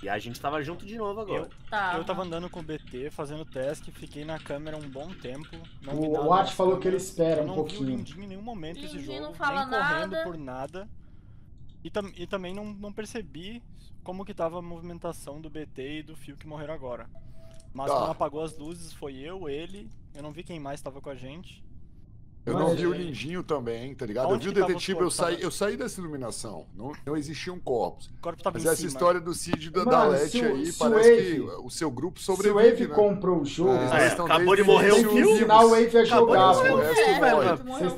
E a gente tava junto de novo agora. Eu tava, eu tava andando com o B T, fazendo teste, fiquei na câmera um bom tempo. Não o o Watch falou câmera, que ele espera um pouquinho. Eu não vi o Lindinho em nenhum momento esse jogo, não fala nem nada. Correndo por nada. E, tam, e também não, não percebi como que tava a movimentação do B T e do Fio que morreram agora. Mas tá. Quando apagou as luzes foi eu, ele, eu não vi quem mais tava com a gente. Eu não vi o Lindinho também, tá ligado? Onde eu vi o detetive, eu saí, eu saí dessa iluminação. Não, não existiam corpos. Mas essa cima. História do Cid e da, da Let aí, se parece Wave, que o seu grupo sobrevive. Se o Wave né? comprou o jogo, é, é, acabou de morrer o Fio. No final o Wave é jogado.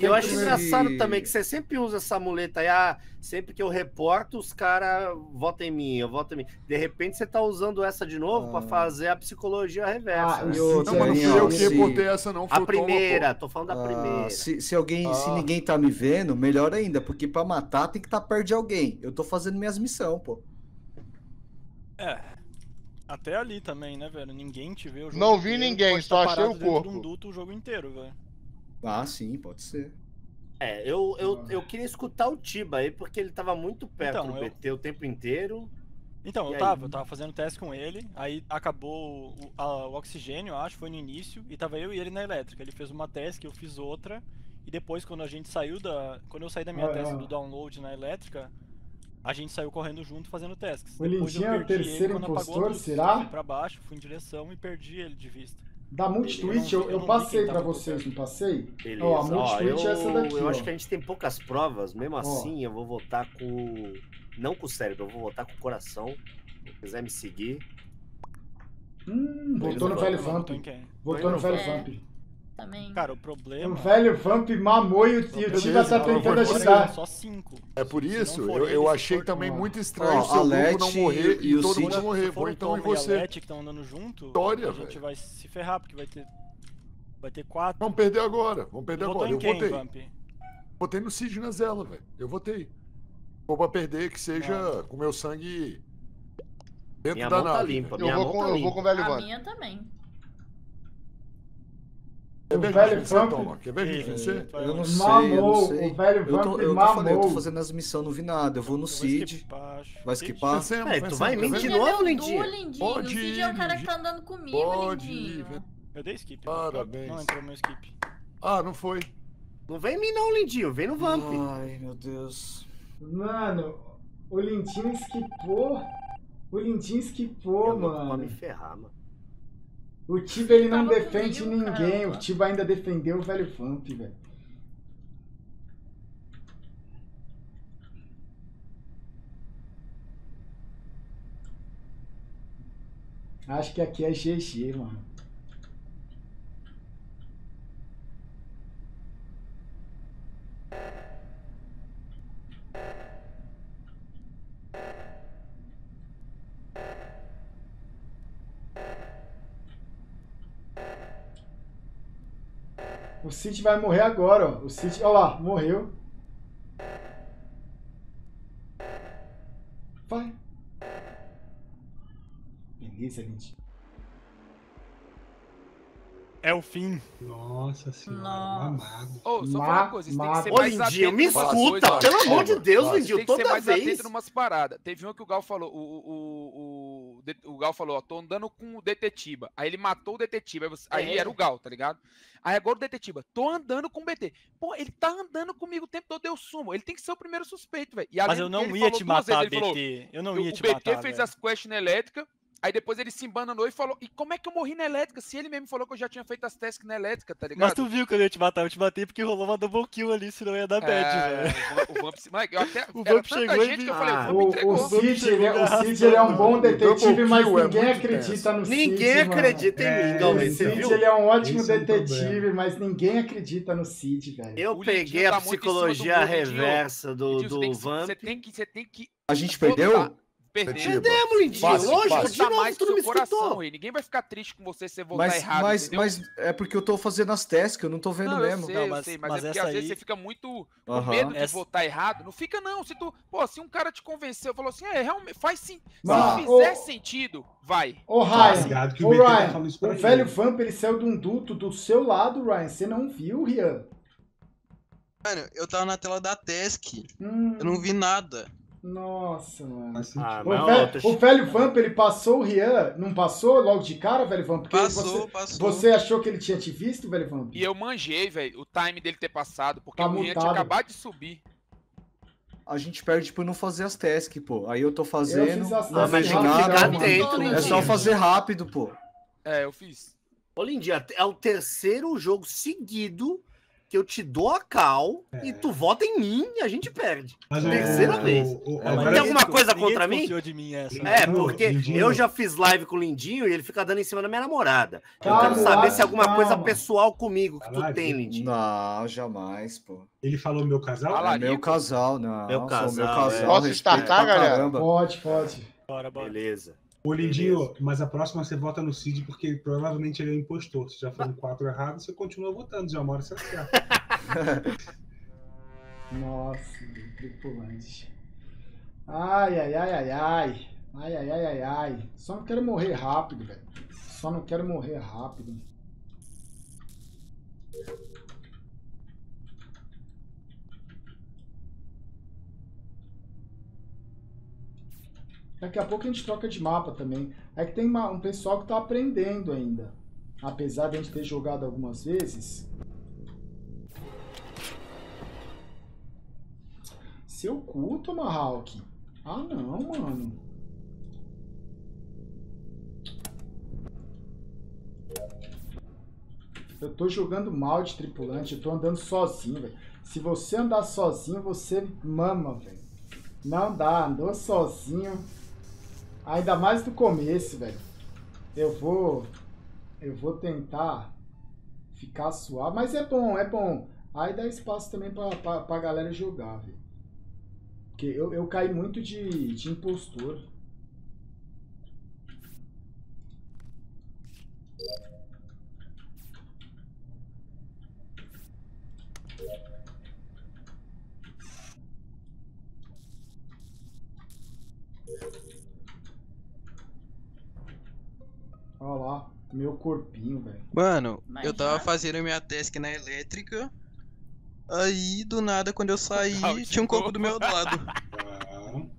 Eu acho engraçado também que você sempre usa essa muleta aí. Ah, sempre que eu reporto, os caras votam em mim, eu voto em mim. De repente você tá usando essa de novo ah. pra fazer a psicologia reversa. Ah, né? eu, não, mas não fui eu que reportei essa, não. Foi a primeira, toma, tô falando da primeira. Ah, se, se, alguém, ah. se ninguém tá me vendo, melhor ainda, porque pra matar tem que estar tá perto de alguém. Eu tô fazendo minhas missões, pô. É. Até ali também, né, velho? Ninguém te vê o jogo. Não vi inteiro, ninguém, só achei o corpo. Um duto o jogo inteiro, velho. Ah, sim, pode ser. É, eu, eu, eu queria escutar o Tiba aí, porque ele tava muito perto então, do eu... B T o tempo inteiro. Então, eu aí... tava, eu tava fazendo teste com ele, aí acabou o, a, o oxigênio, acho, foi no início, e tava eu e ele na elétrica. Ele fez uma teste, eu fiz outra, e depois quando a gente saiu da... Quando eu saí da minha ah, teste do download na elétrica, a gente saiu correndo junto fazendo testes. O Lindinho é o terceiro ele, impostor, será? Eu fui pra baixo, fui em direção e perdi ele de vista. Da Multitweet, eu, eu, eu passei pra vocês, não passei? Beleza, ó, a Multitweet é essa daqui, Eu ó. acho que a gente tem poucas provas, mesmo ó. assim eu vou votar com... Não com o cérebro, eu vou votar com o coração. Se quiser me seguir... Hum, votou no velho Vamp. Votou no velho Vamp. também. Cara, o problema... Um velho Vamp mamou e o Tida tá tentando ajudar. Só cinco. É por isso, eu, eu achei também muito estranho se o Leti não morrer e, e todo mundo morrer. Vou então em você. E a Leti que estão andando junto, História, a gente véio. vai se ferrar, porque vai ter... Vai ter quatro. Vamos perder agora, vamos perder Botou agora. Em quem, eu votei. Vamp? Votei no Cid na Zela, velho. Eu votei. Vou pra perder que seja Nossa. com meu sangue... Dentro minha da mão nave. Tá limpa, minha eu vou mão com, tá eu limpa. Vou com o velho Vamp. A minha também. O velho Vamp... Quer ver a gente vencer? Eu não sei, eu não sei. O velho Vamp mamou. Eu tô, eu tô fazendo as missões, não vi nada. Eu vou no Cid. Vai esquipar. É, tu vai mentir de novo, Lindinho? O Cid é o cara que tá andando comigo, Lindinho. Eu dei skip. Parabéns. Não entrou meu skip. Ah, não foi. Não vem em mim não, Lindinho. Vem no Vamp. Ai, meu Deus. Mano, o Lindinho skipou. O Lindinho skipou, mano. Pra me ferrar, mano. O Tiba ele não defende comigo, ninguém. Cara. O Tiba ainda defendeu o velho Vamp, velho. Acho que aqui é G G, mano. O Cid vai morrer agora, ó. O Cid, ó lá, morreu. Vai. Beleza, gente. É o fim. Nossa senhora, amado. Ô, oh, só uma coisa, ma, tem que ser mais Lindinho, me escuta, pelo amor de Deus, Lindinho, toda vez. Tem que ser mais atento em umas paradas. Teve uma que o Gal falou, o, o, o, o Gal falou, ó, tô andando com o Detetiba. Aí ele matou o Detetiba, aí é. era o Gal, tá ligado? Aí agora o Detetiba, tô andando com o B T. Pô, ele tá andando comigo o tempo todo, eu sumo. Ele tem que ser o primeiro suspeito, velho. Mas eu não ia te matar, B T. Eu não ia te matar, velho. O B T fez as quests na elétrica. Aí depois ele se embananou e falou, e como é que eu morri na elétrica? Se ele mesmo falou que eu já tinha feito as tasks na elétrica, tá ligado? Mas tu viu que eu ia te matar, eu te matei porque rolou uma double kill ali, senão ia dar bad, é... velho. O Vamp, moleque, eu até... O Vamp chegou gente e... que eu falei, ah, o, o, o, o Cid, ele, o Cid ele é um bom detetive, mas ninguém é acredita no Cid, Ninguém acredita mano. em mim, Galvão, é, você viu? O Cid, ele é um ótimo Esse detetive, é um mas ninguém acredita no Cid, velho. Eu o peguei a tá psicologia do reversa do, do Vamp. Você tem que... Você tem que... A gente perdeu? Perdemos, Lindinho. Lógico, de novo, mais tu não me escutou. Ninguém vai ficar triste com você se você voltar mas, errado, mas, mas é porque eu tô fazendo as tasks, eu não tô vendo não, mesmo. Sei, não, mas, sei, mas, mas é porque às aí... vezes você fica muito com uh-huh. medo de essa... votar errado. Não fica não, se tu... Pô, se um cara te convenceu, falou assim, é, realmente, faz sim. Bah. Se não fizer oh... sentido, vai. Ô, oh, Ryan, oh, Ryan, o, o velho Vamp, ele saiu de um duto do seu lado, Ryan. Você não viu, Rian? Mano, eu tava na tela da task. Hum. Eu não vi nada. Nossa, mano. Ah, o, não, velho, o velho Vamp, ele passou o Rian, não passou logo de cara, velho Vamp? Porque passou, você, passou. Você achou que ele tinha te visto, velho Vamp? E eu manjei, velho, o time dele ter passado, porque tá o Rian tinha acabado de subir. A gente perde por não fazer as tasks, pô. Aí eu tô fazendo, não vejo nada. É só fazer rápido, pô. É, eu fiz. Ô, Lindinho, é o terceiro jogo seguido... que eu te dou a cal é. e tu vota em mim e a gente perde. Mas Terceira é, vez. O, o, é, tem alguma coisa contra mim? De mim essa, é, né? porque Lindinho. eu já fiz live com o Lindinho e ele fica dando em cima da minha namorada. Eu ah, quero saber ah, se é alguma calma. coisa pessoal comigo que Caraca, tu tem, Lindinho. Não, jamais, pô. Ele falou meu casal? Ah, lá, é meu casal, não. Meu casal. Meu casal é. Posso startar, galera? Caramba. Pode, pode. Bora, bora. Beleza. Ô, Lindinho, Beleza. mas a próxima você vota no Cid, porque provavelmente ele é um impostor. Se já foram quatro errados, você continua votando, já mora você acerta. Nossa, tripulante. Ai, ai, ai, ai, ai. Ai, ai, ai, ai, ai. Só não quero morrer rápido, velho. Só não quero morrer rápido. Daqui a pouco a gente troca de mapa também. É que tem uma, um pessoal que tá aprendendo ainda. Apesar de a gente ter jogado algumas vezes. Seu cu, Tomahawk. Ah, não, mano. Eu tô jogando mal de tripulante. Eu tô andando sozinho, velho. Se você andar sozinho, você mama, velho. Não dá. Andou sozinho... Ainda mais no começo, velho. Eu vou... Eu vou tentar ficar suave. Mas é bom, é bom. Aí dá espaço também pra, pra, pra galera jogar, velho. Porque eu, eu caí muito de, de impostor. Olha lá, meu corpinho, velho. Mano, mas eu tava já fazendo minha task na elétrica. Aí, do nada, quando eu saí, oh, tinha um corpo do meu lado.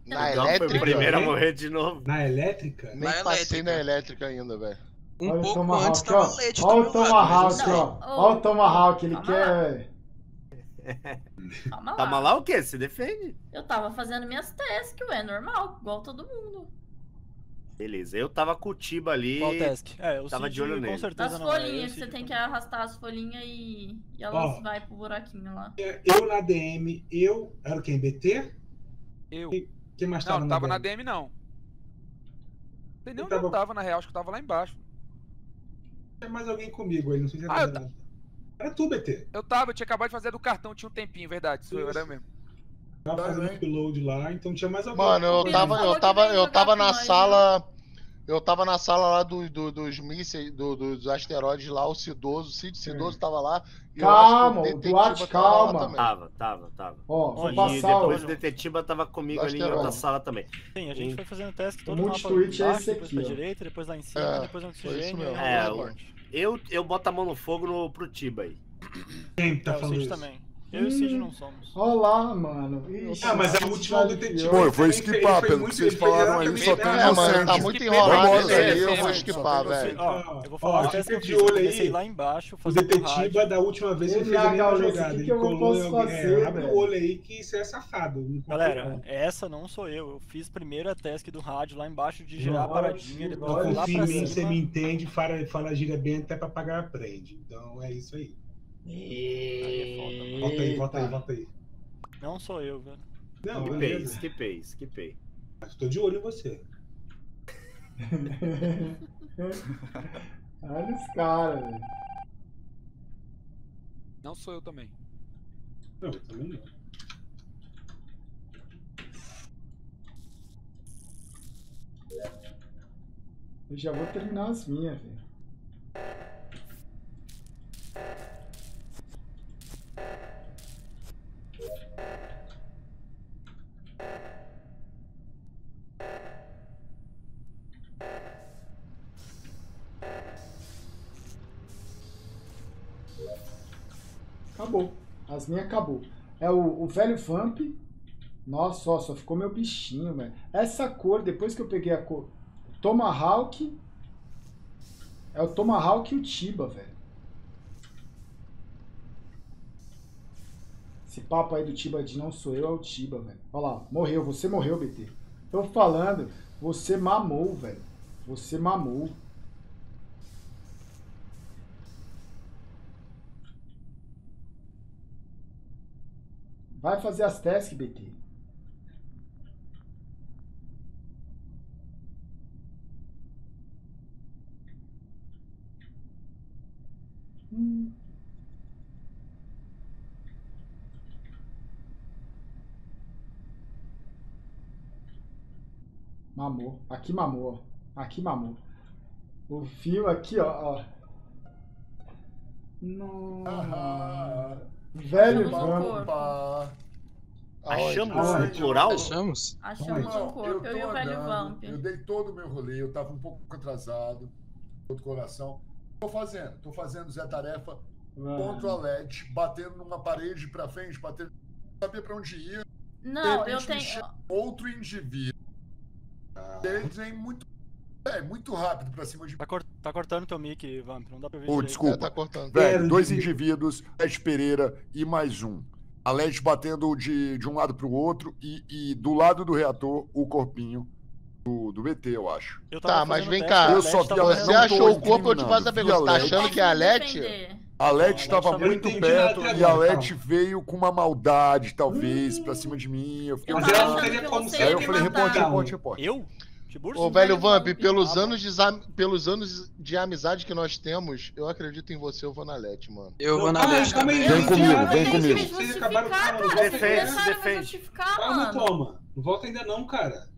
Na elétrica? Primeiro a morrer de novo. Na elétrica? Nem na passei elétrica. Na elétrica ainda, velho. Um olha pouco antes tava o leite do meu lado. Olha o Tomahawk, ó. Olha o Tomahawk, ele quer... Toma lá. Toma lá o quê? Se defende? Eu tava fazendo minhas tasks, ué, normal, igual todo mundo. Beleza, eu tava com o Tiba ali. Qual task? É, eu tava de olho nele. Com certeza as folhinhas, você tem que arrastar as folhinhas e, e elas oh. vai pro buraquinho lá. Eu na D M, eu. Era o quem? B T? Eu. Quem mais tava? Não, tava na D M não. Não sei nem onde eu tava na real, acho que eu tava lá embaixo. Tinha mais alguém comigo aí, não sei se era nada. Era tu, B T. Eu tava, eu tinha acabado de fazer do cartão, tinha um tempinho, verdade. Isso eu era mesmo. Tava tá fazendo upload lá, então tinha mais alguma coisa. Mano, eu tava, eu tava, eu tava na sala. Eu tava na sala lá do, do, dos mísseis, do, dos asteroides lá, o Cidoso, o Cid Cidoso é. tava lá. Calma, o Duarte, calma. Tava, tava, tava. Ó, e passar, depois o Detetiba tava comigo ali em outra sala também. Sim, a gente e... foi fazendo teste todo o mapa de baixo, é depois pra direita, depois lá em cima, é, depois no oxigênio. É, eu, eu boto a mão no fogo no, pro Tiba aí. Quem tá falando isso? Também. Eu e o Cid não somos. Olá, mano. Ixi, ah, mas é a última do detetive. Pô, eu vou esquipar, pelo que vocês falaram aí, só tem é, mano, tá muito enrolado aí, é, eu vou esquipar, velho. Ó, eu vou falar, ó, até que de olho aí, lá embaixo, o detetive da última vez ele fez a mesma jogada. Que que eu posso fazer? Abre o olho aí que isso é safado. Galera, essa não sou eu. Eu fiz primeiro a task do rádio lá embaixo de girar a paradinha, depois eu vou lá pra cima. Você me entende, fala gira bem até pra pagar aprende. Então é isso aí. E... Volta aí, volta aí, volta aí. Não sou eu, velho. Não, skipei, skipei, skipei. Mas tô de olho em você. Olha os caras, velho. Não sou eu também. Não, eu também não. Eu já vou terminar as minhas, velho. Acabou, as minhas acabou. É o, o velho Vamp. Nossa, ó, só ficou meu bichinho, velho. Essa cor, depois que eu peguei a cor Tomahawk. É o Tomahawk e o Tiba, velho. Esse papo aí do Tiba de não sou eu, é o Tiba, velho. Olha lá, morreu, você morreu, B T. Tô falando, você mamou, velho. Você mamou. Vai fazer as tasks, B T. Hum. Mamou. Aqui mamou. Aqui mamou. O fio aqui, ó. Nossa. Velho, vamos. Achamos ah, no plural? Achamos? Achamos o corpo, eu, eu e o velho Vamp. Eu dei todo o meu rolê, eu tava um pouco atrasado, do coração. Tô fazendo, tô fazendo Zé Tarefa, ah. ponto a L E D, batendo numa parede pra frente, batendo. Não sabia pra onde ia. Não, eu tenho. Outro indivíduo. Ah. Eles vêm muito. É, muito rápido pra cima de... Tá, cort... tá cortando teu mic, Vamp, não dá pra ver. Ô, oh, desculpa. É, tá cortando. Velho, dois indivíduos, L E D Pereira e mais um. A L E D batendo de, de um lado pro outro e, e do lado do reator, o corpinho do, do B T, eu acho. Eu tá, mas vem cá. Eu só vi, você achou o corpo, eu te faço a pergunta. Tá achando que é a L E D? A L E D estava muito perto e a L E D veio com uma maldade, talvez, hum. pra cima de mim. Eu fiquei... Mas ela não teria como ser. Aí eu falei, reporte, reporte, reporte. Eu? Tiburcio. Ô, velho Vamp, pelos anos, de, pelos anos de amizade que nós temos, eu acredito em você, eu vou na Lete, mano. Eu vou na Lete. Ah, vem vem comigo, vem comigo. Vocês acabaram com o defende, defende. Calma, toma. Não volta ainda não, cara.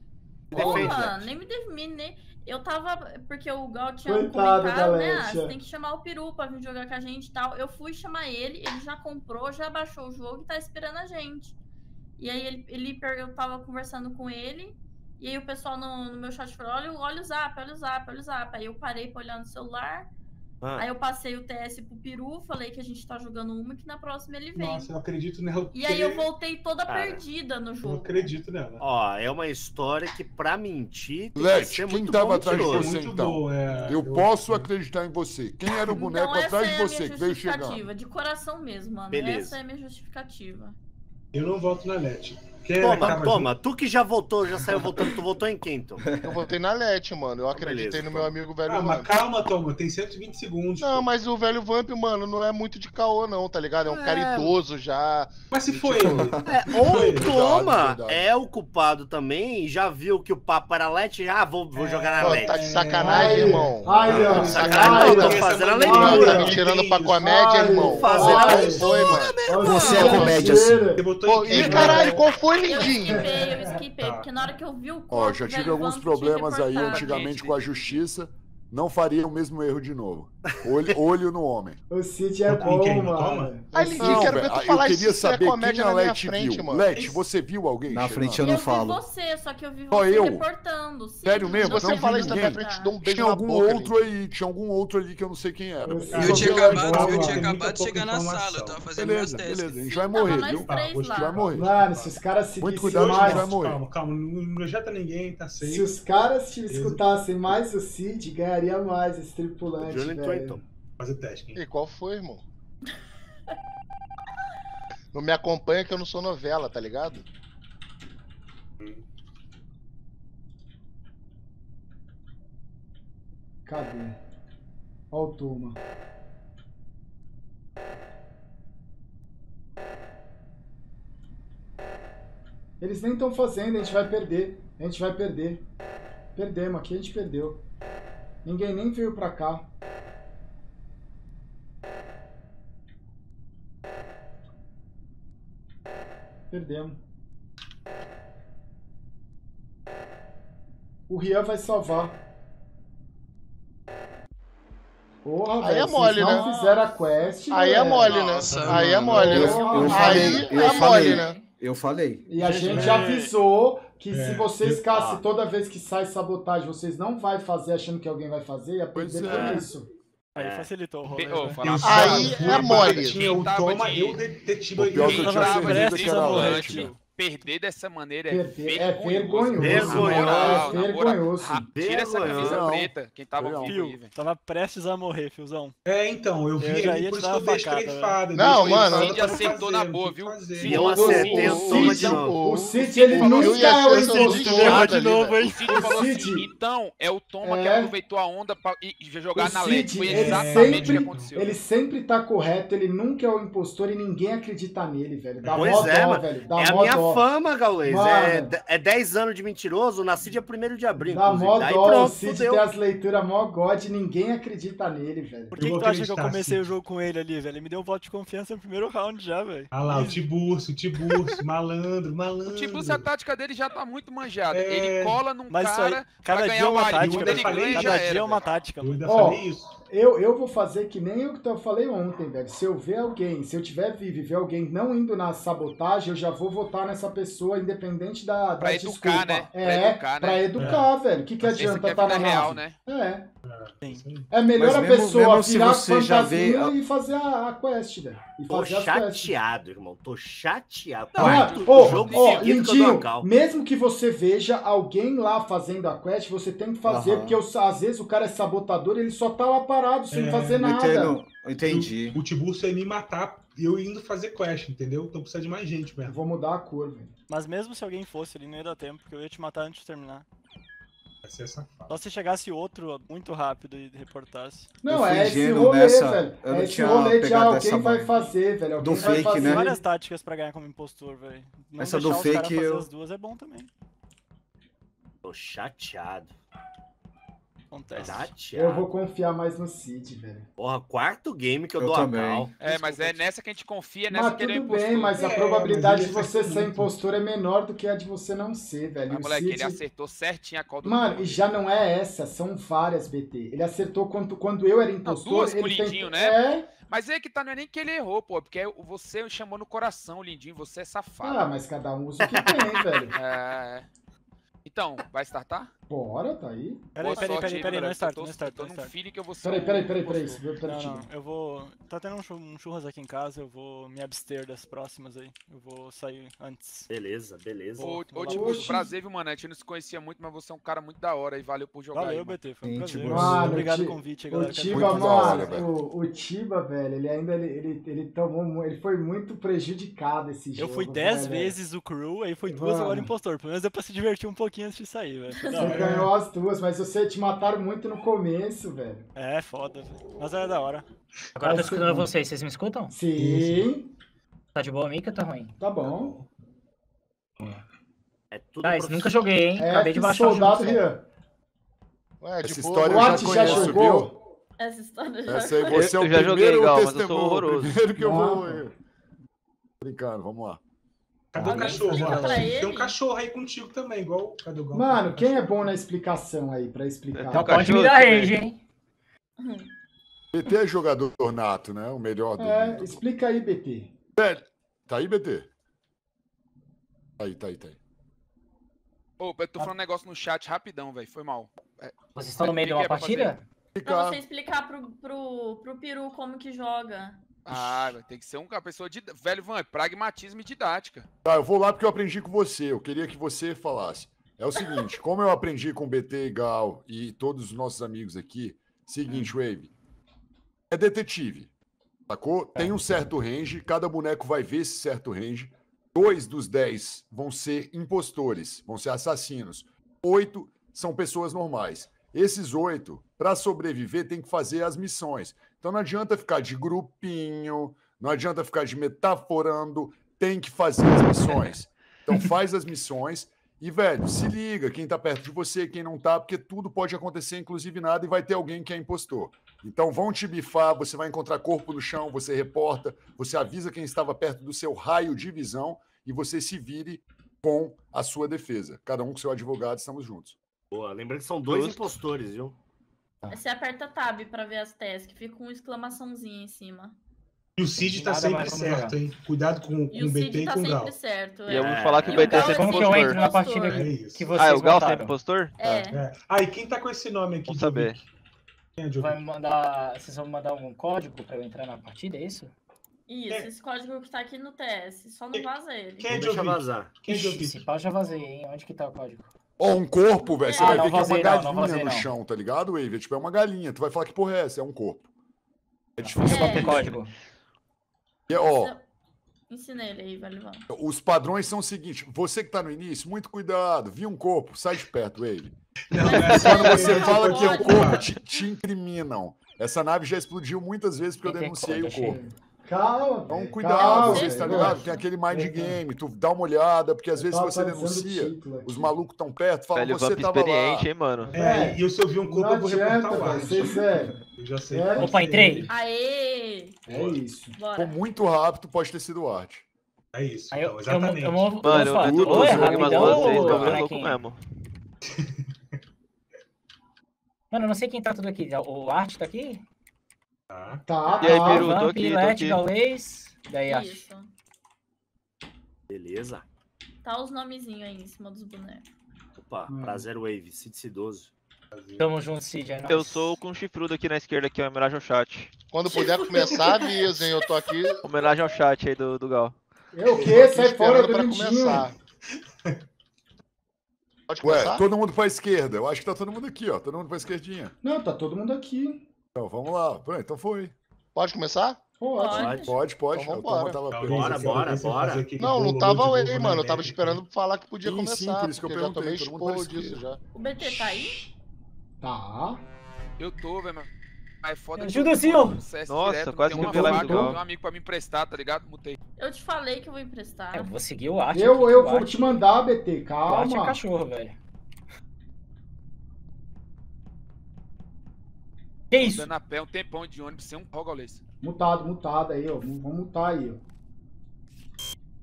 Porra, nem me define, nem... Eu tava, porque o Gal tinha comentado, galera, né, ah, você tem que chamar o Peru pra vir jogar com a gente e tal. Eu fui chamar ele, ele já comprou, já baixou o jogo e tá esperando a gente. E aí ele, ele eu tava conversando com ele, e aí o pessoal no, no meu chat falou, olha, olha o zap, olha o zap, olha o zap. Aí eu parei pra olhar no celular, ah. aí eu passei o T S pro Peru, falei que a gente tá jogando uma e que na próxima ele vem. Nossa, eu acredito nela. E aí eu voltei toda Cara, perdida no jogo. Eu acredito nela. Ó, é uma história que pra mentir tem Leste, que ser muito quem tava atrás de você então? Bom, é... eu, eu posso acreditar em você. Quem era o boneco então, atrás de é você que veio chegar? De coração mesmo, mano. Beleza. Essa é a minha justificativa. Eu não voto na Lete. Toma, toma. De... Tu que já votou, já saiu votando. Tu votou em quem, Tom? Eu votei na Lete, mano. Eu acreditei Beleza, no meu amigo velho calma, Vamp. Calma, Tom. Tem cento e vinte segundos. Não, pô. Mas o velho Vamp, mano, não é muito de caô, não, tá ligado? É um é... cara idoso já. Mas se foi ele. É, ou o Toma é o culpado também. Já viu que o papo era Lete. Ah, vou, vou jogar na Lete. Tá de sacanagem, é... irmão. Ai, ai, sacanagem. Ai, tô fazendo a leitura. Tá me tirando pra comédia, ai, irmão. Fazendo a leitura. Você é comédia, assim. Ih, caralho, qual foi? Lindinho. Eu esquipei, eu esquipei, porque na hora que eu vi o corpo... Ó, já tive alguns problemas aí antigamente gente. com a justiça, não faria o mesmo erro de novo. Olho, olho no homem. O Cid é bom, quem, mano. Ai, Lindinho, não, quero ver tu falar isso. Eu queria saber quem a Lete viu. Lete, você viu alguém? Na frente eu não falo. Eu vi você, só que eu vi você reportando. Sério mesmo? Se você falar isso na minha frente, eu dou um beijo na boca. Tinha algum outro aí, tinha algum outro ali que eu não sei quem era. Eu tinha acabado de chegar na sala, eu tava fazendo meus testes. Beleza, a gente vai morrer, viu? A gente vai morrer. Mano, se os caras se muito cuidado, a gente vai morrer. Calma, calma, não projeta ninguém, tá safe. Se os caras te escutassem mais o Cid, ganharia mais esse tripulante, velho. Então. Faz o teste, hein? E qual foi, irmão? Não me acompanha que eu não sou novela, tá ligado? Cadê? Ó o Toma. Eles nem estão fazendo, a gente vai perder. A gente vai perder. Perdemos aqui, a gente perdeu. Ninguém nem veio pra cá. Perdemos. O Rian vai salvar. Porra, aí véio, é mole, né? Não fizeram a quest. Aí véio. é mole, né? Nossa, aí mano. é mole, né? Eu, eu falei, aí eu é falei, mole, né? Eu falei. E a gente avisou que é, se vocês ficassem toda vez que sai sabotagem, vocês não vão fazer achando que alguém vai fazer, ia perder por é. isso. Aí facilitou o rolê. Oh, né? Aí é mole. Eu toma, de... eu detetive de... de... de... Perder dessa maneira é vergonhoso. Vergonhoso. Vergonhoso. Tira essa camisa preta. Quem tava vivo aí, velho. Tava prestes a morrer, fiozão. É, então, eu vi ele por isso que eu dei estrefada. Não, mano. O Cid acertou na boa, viu? Eu acertei o Toma de novo. O Cid, ele não caiu. O Cid errou de novo, hein? O Cid falou assim, então, é o Toma que aproveitou a onda e jogar na Lete. Foi exatamente o que aconteceu. Ele sempre tá correto, ele nunca é o impostor e ninguém acredita nele, velho. Dá mó dó, velho. Dá mó dó. Fama, Gaules, é dez anos de mentiroso, nasci dia primeiro de abril. Dá mó dó, o Cid tem as leituras mó god, ninguém acredita nele, velho. Por que tu acha que eu comecei o jogo com ele ali, velho? Ele me deu um voto de confiança no primeiro round já, velho. Ah lá, o Tiburcio, o Tiburcio, malandro, malandro. O Tiburcio, a tática dele já tá muito manjada. Ele cola num cara pra ganhar o alho. Cada dia é uma tática. Eu ainda falei isso. Eu, eu vou fazer que nem eu que eu falei ontem, velho. Se eu ver alguém, se eu tiver vivo e ver alguém não indo na sabotagem, eu já vou votar nessa pessoa, independente da, da pra desculpa. Educar, né? É, pra educar, né? Pra educar, é. velho. O que, que adianta estar na real, né? É. É melhor mesmo, a pessoa virar a fantasia vê... e fazer a, a quest, velho. E Tô fazer chateado, as irmão. Tô chateado. Ô, oh, oh, Lindinho, mesmo que você veja alguém lá fazendo a quest, você tem que fazer, uhum. porque eu, às vezes o cara é sabotador e ele só tá lá parado, sem é, fazer nada. Entendo, entendi. O, o Tiburcio ia me matar e eu indo fazer quest, entendeu? Então precisa de mais gente mesmo. Eu vou mudar a cor, velho. Mas mesmo se alguém fosse, ele não ia dar tempo, porque eu ia te matar antes de terminar. Só se chegasse outro muito rápido e reportasse. Não, é esse rolê, nessa, velho. Eu não é esse rolê de alguém vai fazer, velho. Alguém do vai fake, fazer. Né? Várias táticas pra ganhar como impostor, velho. Não essa do fake eu... as duas é bom também. Tô chateado. Acontece. Chateado. Eu vou confiar mais no Cid, velho. Porra, quarto game que eu, eu dou também. A mal. É, mas é nessa que a gente confia, nessa mas que ele é impostor. Tudo bem, mas a é, probabilidade mas de você é ser impostor é menor do que a de você não ser, velho. Mas, moleque, Cid... ele acertou certinho a call do... Mano, e já não é essa, são várias, B T. Ele acertou quando, quando eu era impostor... Não, duas ele tem... né? É... Mas é que tá, não é nem que ele errou, pô, porque você chamou no coração, Lindinho, você é safado. Ah, mas cada um usa o que tem, velho. É... Então, vai startar? Bora, tá aí. Peraí, peraí, peraí, peraí, não start, não start. Tô num feeling que eu vou ser... Peraí, peraí, peraí, peraí, subiu o pertinho. Eu vou... Tá tendo um churras aqui em casa, eu vou me abster das próximas aí. Eu vou sair antes. Beleza, beleza. Ô, Tiburcio, prazer, viu, mano? A gente não se conhecia muito, mas você é um cara muito da hora e valeu por jogar. Valeu, B T, foi um prazer. Obrigado pelo convite, galera. O Tiba, mano, o Tiba, velho, ele ainda, ele tomou, ele foi muito prejudicado esse jogo. Eu fui dez vezes o crew, aí foi duas agora impostor. Pelo menos deu pra se divertir um pouquinho antes de sair, velho. Você ganhou as duas, mas você te mataram muito no começo, velho. É, foda, velho. Mas era da hora. Agora eu tô escutando vocês, vocês me escutam? Sim. Tá de boa, amiga, tá ruim? Tá bom. É tudo ah, isso nunca joguei, hein? É, acabei de baixar o jogo. Rian. Ué, essa tipo, história eu já conheço, já viu? Essa história já essa aí, você eu, é o eu já joguei, legal, mas eu sou horroroso. Primeiro que eu vou... Eu... Brincando, vamos lá. Cadê ah, o cachorro? Tem um cachorro aí contigo também, igual... Cadê o Gão? Mano, quem é bom na explicação aí, pra explicar? Então, pode me dar rage, hein? B T é jogador nato, né? O melhor do... É, do... explica aí, B T. É, tá aí, B T? Tá aí, tá aí, tá aí. Ô, eu tô falando um negócio no chat rapidão, velho. Foi mal. É, vocês estão no meio de uma partida? Pra você explicar pro, pro, pro Peru como que joga. Ah, tem que ser uma pessoa de... Velho, Van, é pragmatismo e didática. Tá, eu vou lá porque eu aprendi com você. Eu queria que você falasse. É o seguinte, como eu aprendi com o B T, Gal e todos os nossos amigos aqui, seguinte, Wave, é detetive, sacou? Tem um certo range, cada boneco vai ver esse certo range. Dois dos dez vão ser impostores, vão ser assassinos. Oito são pessoas normais. Esses oito, para sobreviver, tem que fazer as missões. Então não adianta ficar de grupinho, não adianta ficar de metaforando, tem que fazer as missões. Então faz as missões e, velho, se liga quem tá perto de você, quem não tá, porque tudo pode acontecer, inclusive nada, e vai ter alguém que é impostor. Então vão te bifar, você vai encontrar corpo no chão, você reporta, você avisa quem estava perto do seu raio de visão e você se vire com a sua defesa. Cada um com seu advogado, estamos juntos. Boa, lembrando que são dois impostores, viu? Você aperta tab pra ver as tasks, fica uma exclamaçãozinha em cima. E o Cid tá sempre certo, hein? Cuidado com, com o B T e com o Gal. E o Cid tá sempre certo, é. E eu vou falar que o B T é sempre impostor. Como que eu entro na partida que vocês votaram? Ah, é o Gal sempre impostor? É. é. Ah, e quem tá com esse nome aqui? Vamos saber. Quem é, vai mandar... Vocês vão mandar algum código pra eu entrar na partida, é isso? Isso, é. Esse código que tá aqui no T S, só não vaza ele. Quem é de ouvir? Vazar. Quem é de ouvir? Ixi, já vazei, hein? Onde que tá o código? Ó, oh, um corpo, velho, você ah, vai ver que vazei, é uma galinha não, não vazei, no chão, tá ligado, Wave? É tipo, é uma galinha, tu vai falar que porra é essa, é um corpo. É difícil bater é. Código. É, ó. Ensinei ele aí, valeu. Os padrões são o seguinte, você que tá no início, muito cuidado, viu um corpo, sai de perto, Wave. Não, quando você fala não que é um corpo, te, te incriminam. Essa nave já explodiu muitas vezes porque eu denunciei o corpo. Calma, então cuidado, calma, vocês, tá ligado? Tem aquele mind game, tu dá uma olhada, porque às vezes você denuncia, título, os malucos tão perto, fala velho, você tava lá. Hein, mano? É, e eu se eu vi um corpo, eu vou reportar o ar. Eu já sei. É, opa, entrei. Aê! É isso. Bora. Foi muito rápido, pode ter sido o arte. É isso, aí, então, exatamente. Eu, eu, eu, eu, mano, eu, eu, eu tô errado, então... Mano, eu não sei quem tá tudo aqui, o arte tá aqui? Tá, tá. E aí, Peru, tô aqui, tô aqui. Galvez, daí acho. Beleza. Tá os nomezinhos aí em cima dos bonecos. Opa, hum. Prazer, Wave, Cid Cidoso. Tamo junto, Cid. É eu sou com o chifrudo aqui na esquerda, aqui, ó, homenagem ao chat. Quando puder começar, avisem, eu tô aqui. Homenagem ao chat aí do, do Gal. Eu o quê? Sai fora do lindinho. Pode começar? Ué, todo mundo pra esquerda. Eu acho que tá todo mundo aqui, ó. Todo mundo pra esquerdinha. Não, tá todo mundo aqui. Então, vamos lá. Então foi. Pode começar? Pode. Pode, pode. Então, bora, tava bora, bora, bora. Não, não tava o E, mano. Eu tava esperando falar que podia sim, começar. Sim, por isso que eu perguntei. Já tomei expor disso já. O B T tá aí? Tá. Eu tô, velho, mano. Aí foda que eu tô no C S direto, quase não tem uma vaga, um amigo pra me emprestar, tá ligado? Mutei. Eu te falei que eu vou emprestar. Eu vou seguir o Arte. Eu vou te mandar, B T, calma. O Arte é cachorro, velho. Que isso? Andando a pé um tempão de ônibus, sem um pau, Gaules. Mutado, mutado aí, ó. Vamos mutar aí, ó.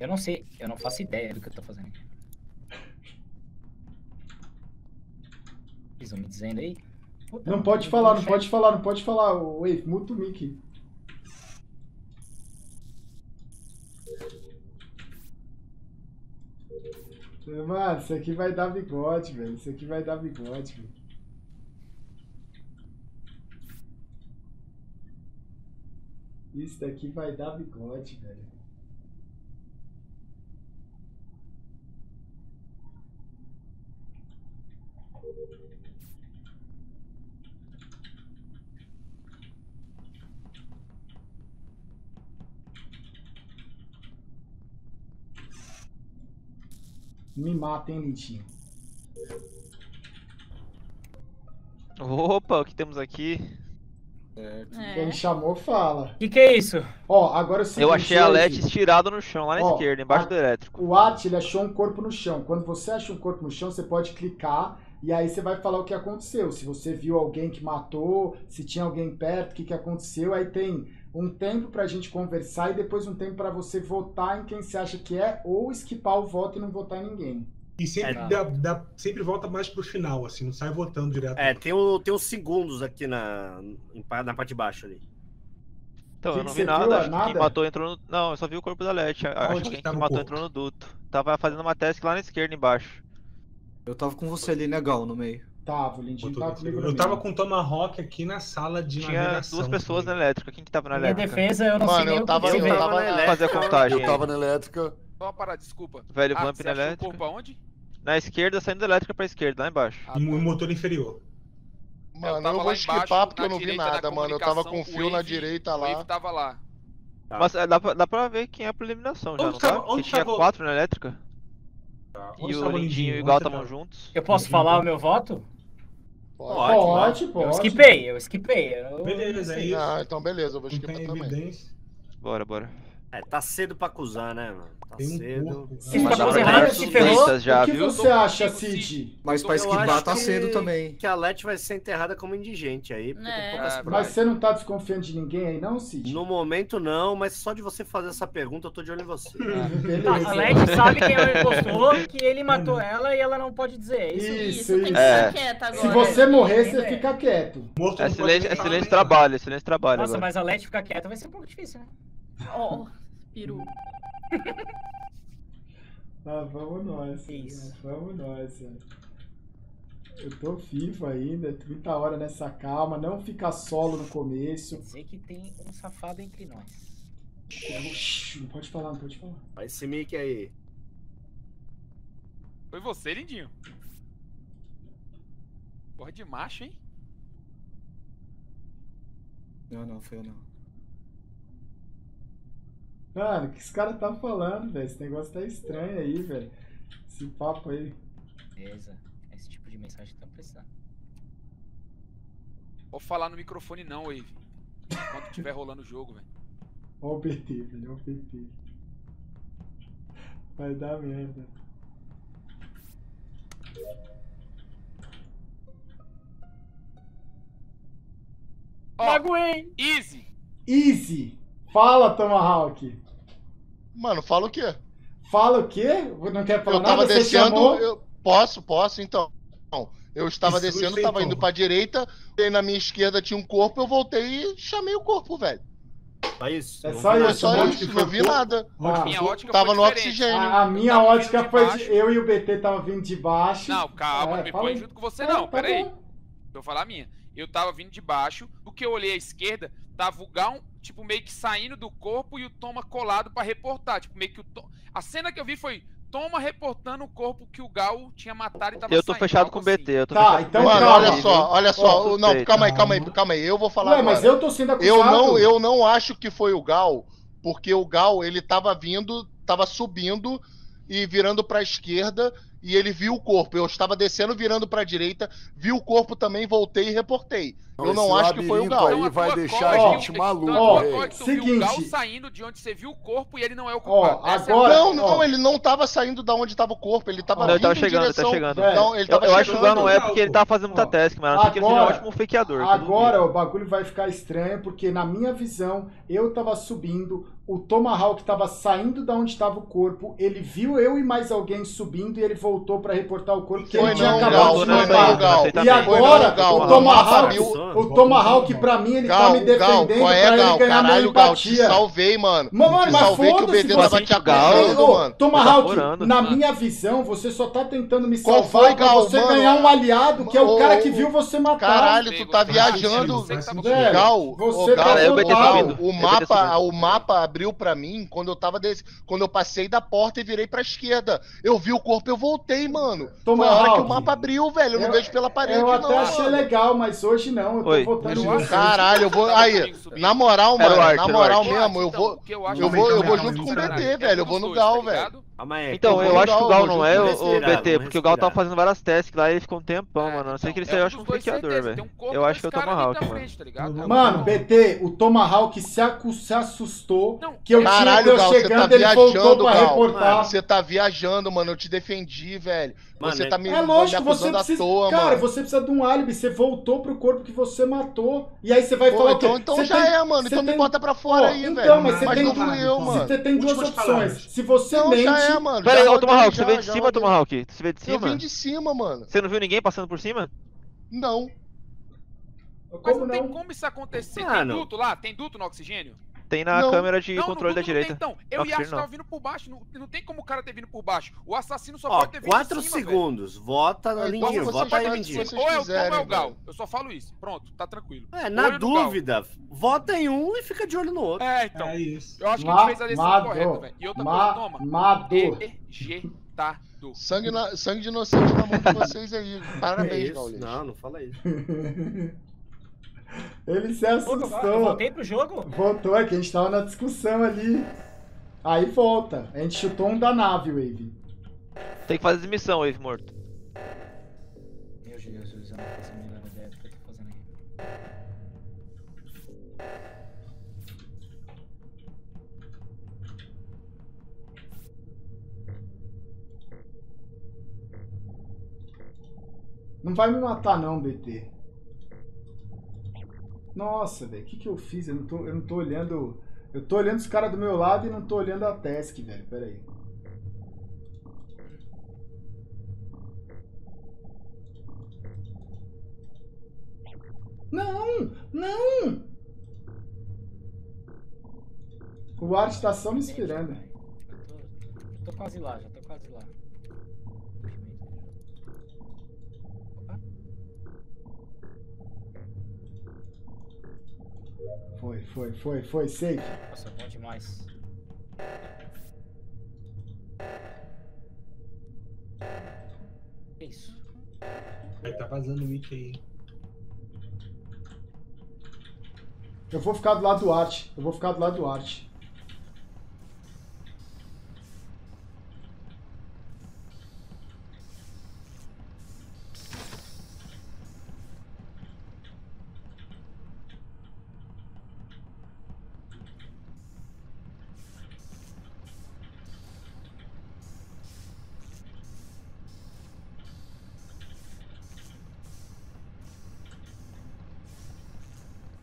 Eu não sei, eu não faço ideia do que eu tô fazendo aqui. Eles vão me dizendo aí? Puta, não pode falar, não pode falar, não pode falar. Wave, muta o mic. Mano, isso aqui vai dar bigode, velho. Isso aqui vai dar bigode, velho. Isso daqui vai dar bigode, velho. Me mata, hein, Litinho. Opa, o que temos aqui? É. Quem chamou, fala. O que, que é isso? Ó, agora se eu achei a Leti estirada no chão, lá na ó, esquerda, embaixo a, do elétrico. O At, ele achou um corpo no chão. Quando você acha um corpo no chão, você pode clicar e aí você vai falar o que aconteceu. Se você viu alguém que matou, se tinha alguém perto, o que, que aconteceu. Aí tem um tempo pra gente conversar e depois um tempo pra você votar em quem você acha que é ou esquipar o voto e não votar em ninguém. E sempre, é, dá, dá, sempre volta mais pro final, assim, não sai votando direto. É, tem, o, tem os segundos aqui na, na parte de baixo ali. Então, que eu não vi nada, viu, acho nada? Que quem matou entrou no... Não, eu só vi o corpo da Leti, acho que quem que matou entrou no duto. Tava fazendo uma task lá na esquerda, embaixo. Eu tava com você ali, legal, no meio. Tava, o Lindinho tava comigo. Eu tava com o Tomahawk aqui na sala de tinha navegação. Tinha duas pessoas na elétrica, quem que tava na elétrica? Minha defesa, eu não sei nem o que eu tava na elétrica. Eu tava na elétrica. Só uma parada, desculpa. Velho ah, Vamp na elétrica. Corpo aonde? Na esquerda, saindo da elétrica pra esquerda, lá embaixo. Ah, tá. E o motor inferior. Mano, eu, eu vou esquipar porque eu não vi nada, mano. Eu tava com fio Wave, na direita lá. O Wave tava lá. Tá. Mas dá pra, dá pra ver quem é pra eliminação já, onde não tá? Tá? Onde tinha quatro na elétrica. Tá. E o Lindinho e o Gal estavam juntos. Eu posso falar o meu voto? Pode, pode. pode. Eu esquipei, eu esquipei. Eu... Beleza, é isso. Ah, então beleza, eu vou esquipar também. Bora, bora. É, tá cedo pra acusar, né, mano? Tá tem cedo. Um se tá errado, se ferrou. Já, o que viu? Você acha, Cid? Mas pra esquivar tá cedo que... também. Que a Leti vai ser enterrada como indigente aí. É. Ah, mas você não tá desconfiando de ninguém aí, não, Cid? No momento não, mas só de você fazer essa pergunta eu tô de olho em você. Ah, tá, a Leti sabe quem ela encostou, que ele matou ela e ela não pode dizer. Isso, isso. isso. Tem que é. Ficar agora. Se você morrer, você fica quieto. É silêncio trabalho, é silêncio trabalho. Nossa, mas a Leti ficar quieta vai ser um pouco difícil, né? Ó, oh, peru. Ah, vamos nós. Isso. Vamos nós. Eu tô vivo ainda, trinta horas nessa calma, não ficar solo no começo. Quer dizer que tem um safado entre nós. Não pode falar, não pode falar. Vai esse mic aí. Foi você, Lindinho. Porra de macho, hein? Não, não, foi eu não. Mano, o que esse cara tá falando, velho? Esse negócio tá estranho aí, velho. Esse papo aí. Beleza. Esse tipo de mensagem tá precisando. Vou falar no microfone não, Wave. Enquanto tiver rolando o jogo, velho. Ó o P T, velho. Ó o P T. Vai dar merda. Ó, oh, easy! Easy! Fala, Tomahawk. Mano, fala o quê? Fala o quê? Não quer falar eu tava nada? Você descendo, chamou... eu... Posso, posso, então. Eu estava isso descendo, estava como. Indo pra direita, e na minha esquerda tinha um corpo, eu voltei e chamei o corpo, velho. É isso. É só isso, só isso. Não vi nada. Ah, minha ótica tava no oxigênio. A, a minha ótica foi... De de... Eu e o B T tava vindo de baixo. Não, calma, é, não me põe junto com você, é, não. Tá pera aí. Deixa eu falar a minha. Eu tava vindo de baixo, o que eu olhei à esquerda, tava o Gal, tipo, meio que saindo do corpo e o Toma colado pra reportar. Tipo, meio que o Toma... A cena que eu vi foi Toma reportando o corpo que o Gal tinha matado e tava eu tô saindo, fechado com o B T, eu tô tá, fechado então, com o B T. Tá, então olha só, olha só. Oh, não, calma aí, calma aí, calma aí. Eu vou falar Ué, agora. Mas eu tô sendo acusado. Eu não, eu não acho que foi o Gal, porque o Gal, ele tava vindo, tava subindo e virando pra esquerda... e ele viu o corpo. Eu estava descendo, virando para a direita, vi o corpo também, voltei e reportei. Não, eu não acho que foi o Gal. Aí vai então, deixar a gente maluco. Ó, seguinte, o Gal saindo de onde você viu o corpo e ele não é o culpado. Ó, agora, é... Não, não, ó. Ele não estava saindo de onde estava o corpo, ele estava vindo em direção. Ele estava chegando, ele estava chegando. Eu acho que o Gal não é porque ele estava fazendo muita task, mas acho que ele seria um ótimo fakeador. Agora o bagulho vai ficar estranho, porque na minha visão, eu estava subindo, o Tomahawk estava saindo de onde estava o corpo, ele viu eu e mais alguém subindo e ele voltou para reportar o corpo, que ele tinha acabado de matar. E agora o Tomahawk... O Tomahawk, pra mim, ele Gal, tá me defendendo Gal, é, pra ele Gal, ganhar minha empatia. Te salvei, mano. Mano, te mas foda-se, mano. Tomahawk, tá na mano. minha visão, você só tá tentando me salvar foi, pra Gal, você mano? ganhar um aliado, que é o oh, cara que viu você matar. Caralho, tu tá viajando. Velho, Gal, você oh, Gal, tá do lado. O mapa, o mapa abriu pra mim quando eu tava desse, quando eu passei da porta e virei pra esquerda. Eu vi o corpo, eu voltei, mano. Foi a hora que o mapa abriu, velho. Eu não vejo pela parede, não. Eu até achei legal, mas hoje não. Eu tô Oi. votando eu Caralho, eu vou. Aí, na moral, mano, Arte, na moral Arte. mesmo, eu vou. Eu, eu vou, eu vou junto com o B T, velho. Eu vou no Gal, velho. Então, eu acho que o Gal não é o B T, porque o Gal tava fazendo várias tasks lá e ele ficou um tempão, mano. Não sei que ele saiu, eu acho que um bloqueador, velho. Eu acho que é o Tomahawk, mano. Mano, B T, o Tomahawk se assustou que eu tinha eu chegando, ele voltou pra reportar. Você tá viajando, mano. Eu te defendi, velho. Você tá me acusando à toa, mano. Cara, você precisa de um álibi. Você voltou pro corpo que você matou. E aí você vai falar que... Então já é, mano. Então me bota pra fora aí, velho. Então, mas você tem duas opções. Se você mente... É, mano. Pera aí, ó, Tomahawk, você veio de cima, Tomahawk? Você veio de cima? Eu vim de cima, mano. Você não viu ninguém passando por cima? Não. Mas como não, não tem como isso acontecer. Ah, tem não. duto lá? Tem duto no oxigênio? Tem na não. câmera de não, controle da direita. Tem, então, eu e Yash tava vindo por baixo. Não, não tem como o cara ter vindo por baixo. O assassino só ó, pode ter vindo por cima, quatro segundos. Velho. Vota na Lindinho, vota aí, Lindinho. Ou é o Tom ou é o Gal. Eu só falo isso. Pronto, tá tranquilo. É, na dúvida, vota em um e fica de olho no outro. É, então. É isso. Eu acho que a gente fez a decisão correta, velho. E outra coisa, toma. Matou. Vegetado. Sangue, na, sangue de inocente na mão de vocês aí. Parabéns, Gaulês. Não, não fala isso. Ele se assustou. Eu voltei pro jogo? Voltou, é que a gente tava na discussão ali. Aí volta. A gente chutou um da nave, Wave. Tem que fazer missão, Wave morto. Meu Jesus, eu não faço a melhor ideia do que eu tô fazendo aqui. Não vai me matar não, B T. Nossa, velho, o que que eu fiz? Eu não tô, eu não tô olhando... Eu tô olhando os caras do meu lado e não tô olhando a task, velho. Pera aí. Não! Não! O Art tá só me esperando. Eu tô, eu tô quase lá, já tô quase lá. Foi, foi, foi, foi, safe. Nossa, bom demais. Que isso? Aí tá vazando o item aí. Eu vou ficar do lado do Arte. Eu vou ficar do lado do Arte.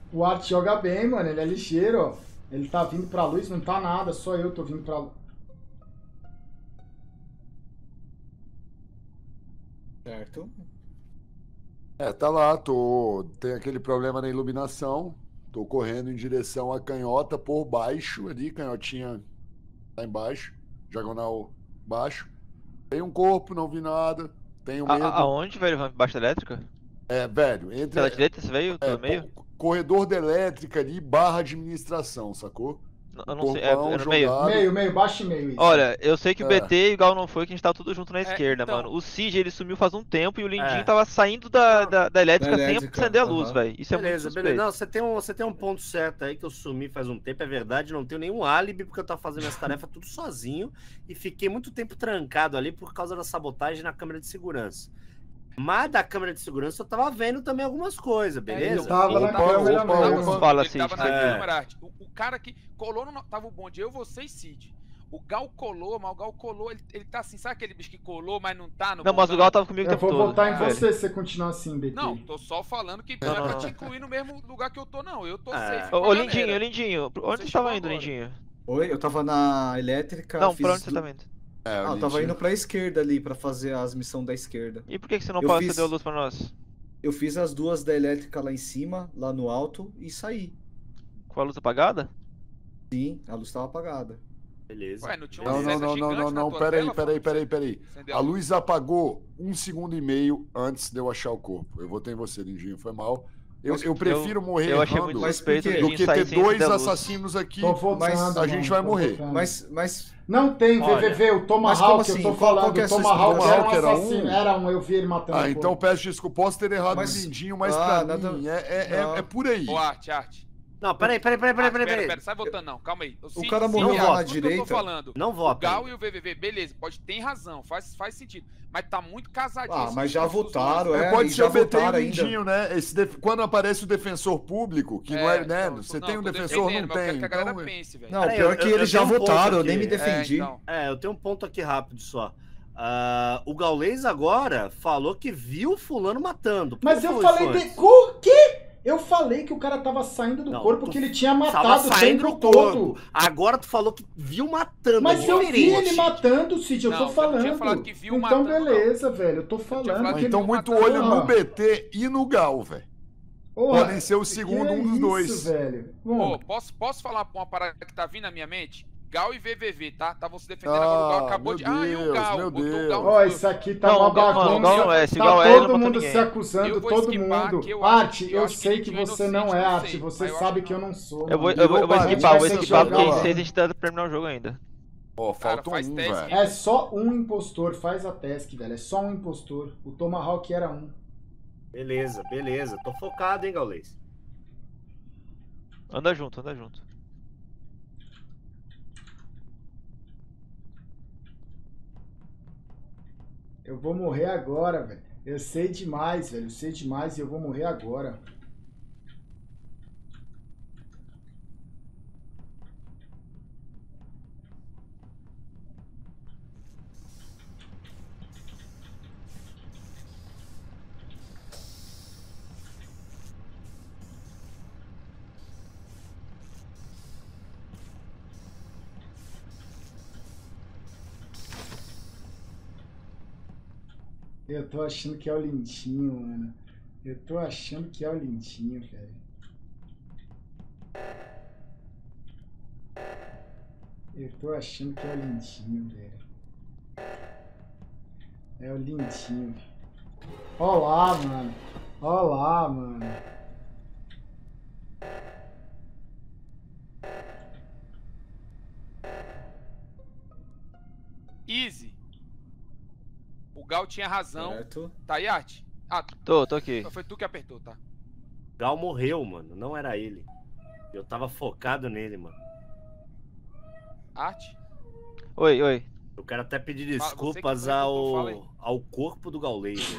O Art joga bem, mano. Ele é ligeiro, ó. Ele tá vindo pra luz, não tá nada. Só eu tô vindo pra luz. Certo. É, tá lá. Tô... Tem aquele problema na iluminação. Tô correndo em direção à canhota por baixo ali. Canhotinha lá embaixo. Diagonal baixo. Tem um corpo, não vi nada. Tenho medo. A aonde, velho? Baixa elétrica? É, velho. Entre... Pela direita você veio? É, pelo meio? Pouco... Corredor da elétrica ali, barra administração, sacou? Eu não sei, é, é no meio. Meio, meio, baixo e meio. Isso. Olha, eu sei que o B T é. e o Gal não foi, que a gente tava tudo junto na é, esquerda, então... mano. O Cid, ele sumiu faz um tempo e o Lindinho é. tava saindo da, da, da elétrica, da elétrica sem acender uhum. a luz, velho. Isso beleza, é muito suspeito. Beleza, não, você tem, um, você tem um ponto certo aí que eu sumi faz um tempo, é verdade. Não tenho nenhum álibi porque eu tava fazendo essa tarefa tudo sozinho e fiquei muito tempo trancado ali por causa da sabotagem na câmera de segurança. Mas da câmera de segurança eu tava vendo também algumas coisas, beleza? É, eu tava na câmera, fala assim, tava na câmera. O cara que colou, no, tava o bonde, eu, você e Cid. O Gal colou, mas o Gal colou, ele, ele tá assim, sabe aquele bicho que colou, mas não tá no... Não, mas o Gal tava comigo o tempo todo. Eu vou votar em você se você continuar assim, B T. Não, tô só falando que não é pra te incluir no mesmo lugar que eu tô, não. Eu tô safe. Ô, Lindinho, ô, Lindinho, onde você tava indo, Lindinho? Oi, eu tava na elétrica... Não, pra onde você tava indo? É, ah, eu tava indo pra esquerda ali, pra fazer as missões da esquerda. E por que, que você não eu passa fiz... deu luz pra nós? Eu fiz as duas da elétrica lá em cima, lá no alto, e saí. Com a luz apagada? Sim, a luz tava apagada. Beleza. Ué, não, tinha não, não, não, não, não, não, peraí, peraí, peraí, peraí. A luz apagou um segundo e meio antes de eu achar o corpo. Eu votei em você, Lindinho, foi mal. Eu, eu prefiro eu, morrer eu achei muito respeito do que ter dois assassinos aqui, mas nada, a gente mano, vai morrer. Mas, mas... Não tem, V V V, o Tomahawk, assim, eu tô falando, o Tomahawk era, era um assassino, era um, eu vi ele matando. Ah, então peço desculpa, posso ter errado mas... o Lindinho, mas ah, pra nada... mim, é, é, é, é por aí. Boa arte, arte. Não, peraí, peraí, peraí, peraí, peraí. Pera, pera, sai votando não, calma aí. O, o sim, cara morreu lá na direita. Não vota. O Gal e o V V V, beleza, pode ter razão, faz, faz sentido. Mas tá muito casadinho. Ah, mas já votaram, é. Pode ser o B T e o Lindinho, né? Esse def... Quando aparece o defensor público, que é, não é, né? Não, você não, tem um defensor, não tem. Eu quero que a galera então... pense, velho. Não, peraí, pior eu, que eu, eles eu já votaram, eu nem me defendi. É, então. é, eu tenho um ponto aqui rápido só. Uh, o Gaulês agora falou que viu fulano matando. Mas eu falei de cu que... Eu falei que o cara tava saindo do não, corpo, que ele tinha matado o tempo todo. Agora tu falou que viu matando. Mas eu vi ele matando, Cid, eu não, tô falando. Que viu então matando, beleza, não. velho, eu tô falando. Eu que então muito matando. olho no B T e no Gal, velho. Podem ser o segundo, é um dos isso, dois. Velho. Pô, posso, posso falar uma parada que tá vindo na minha mente? Gal e V V V, tá? Estavam se defendendo, agora ah, o Gal acabou de... Deus, ah, e o Gal, meu botou o Gal... Ó, isso aqui tá não, uma bagunça, não é. Esse tá Gal todo é, mundo ninguém. se acusando, todo mundo. Eu Arte, eu, eu sei que, que você inocente, não é, Arte, sei, você sabe que eu não sou. Eu vou, eu vou, eu vou esquipar, eu vou esquipar, porque em seis a gente tá terminando o jogo ainda. Ó, oh, falta um, velho. É só um impostor, faz a task, velho, é só um impostor. O Tomahawk era um. Beleza, beleza, tô focado, hein, Gaulês. Anda junto, anda junto. Eu vou morrer agora, velho. Eu sei demais, velho. Eu sei demais e eu vou morrer agora. Eu tô achando que é o Lindinho, mano. Eu tô achando que é o Lindinho, velho. Eu tô achando que é o Lindinho, velho. É o Lindinho. Ó lá, mano. Ó lá, mano. Easy. O Gal tinha razão. Certo. Tá aí, Arte? Ah, tô, tô aqui. Foi tu que apertou, tá? Gal morreu, mano. Não era ele. Eu tava focado nele, mano. Arte? Oi, oi. Eu quero até pedir desculpas fala, ao... ao corpo do Gaulês.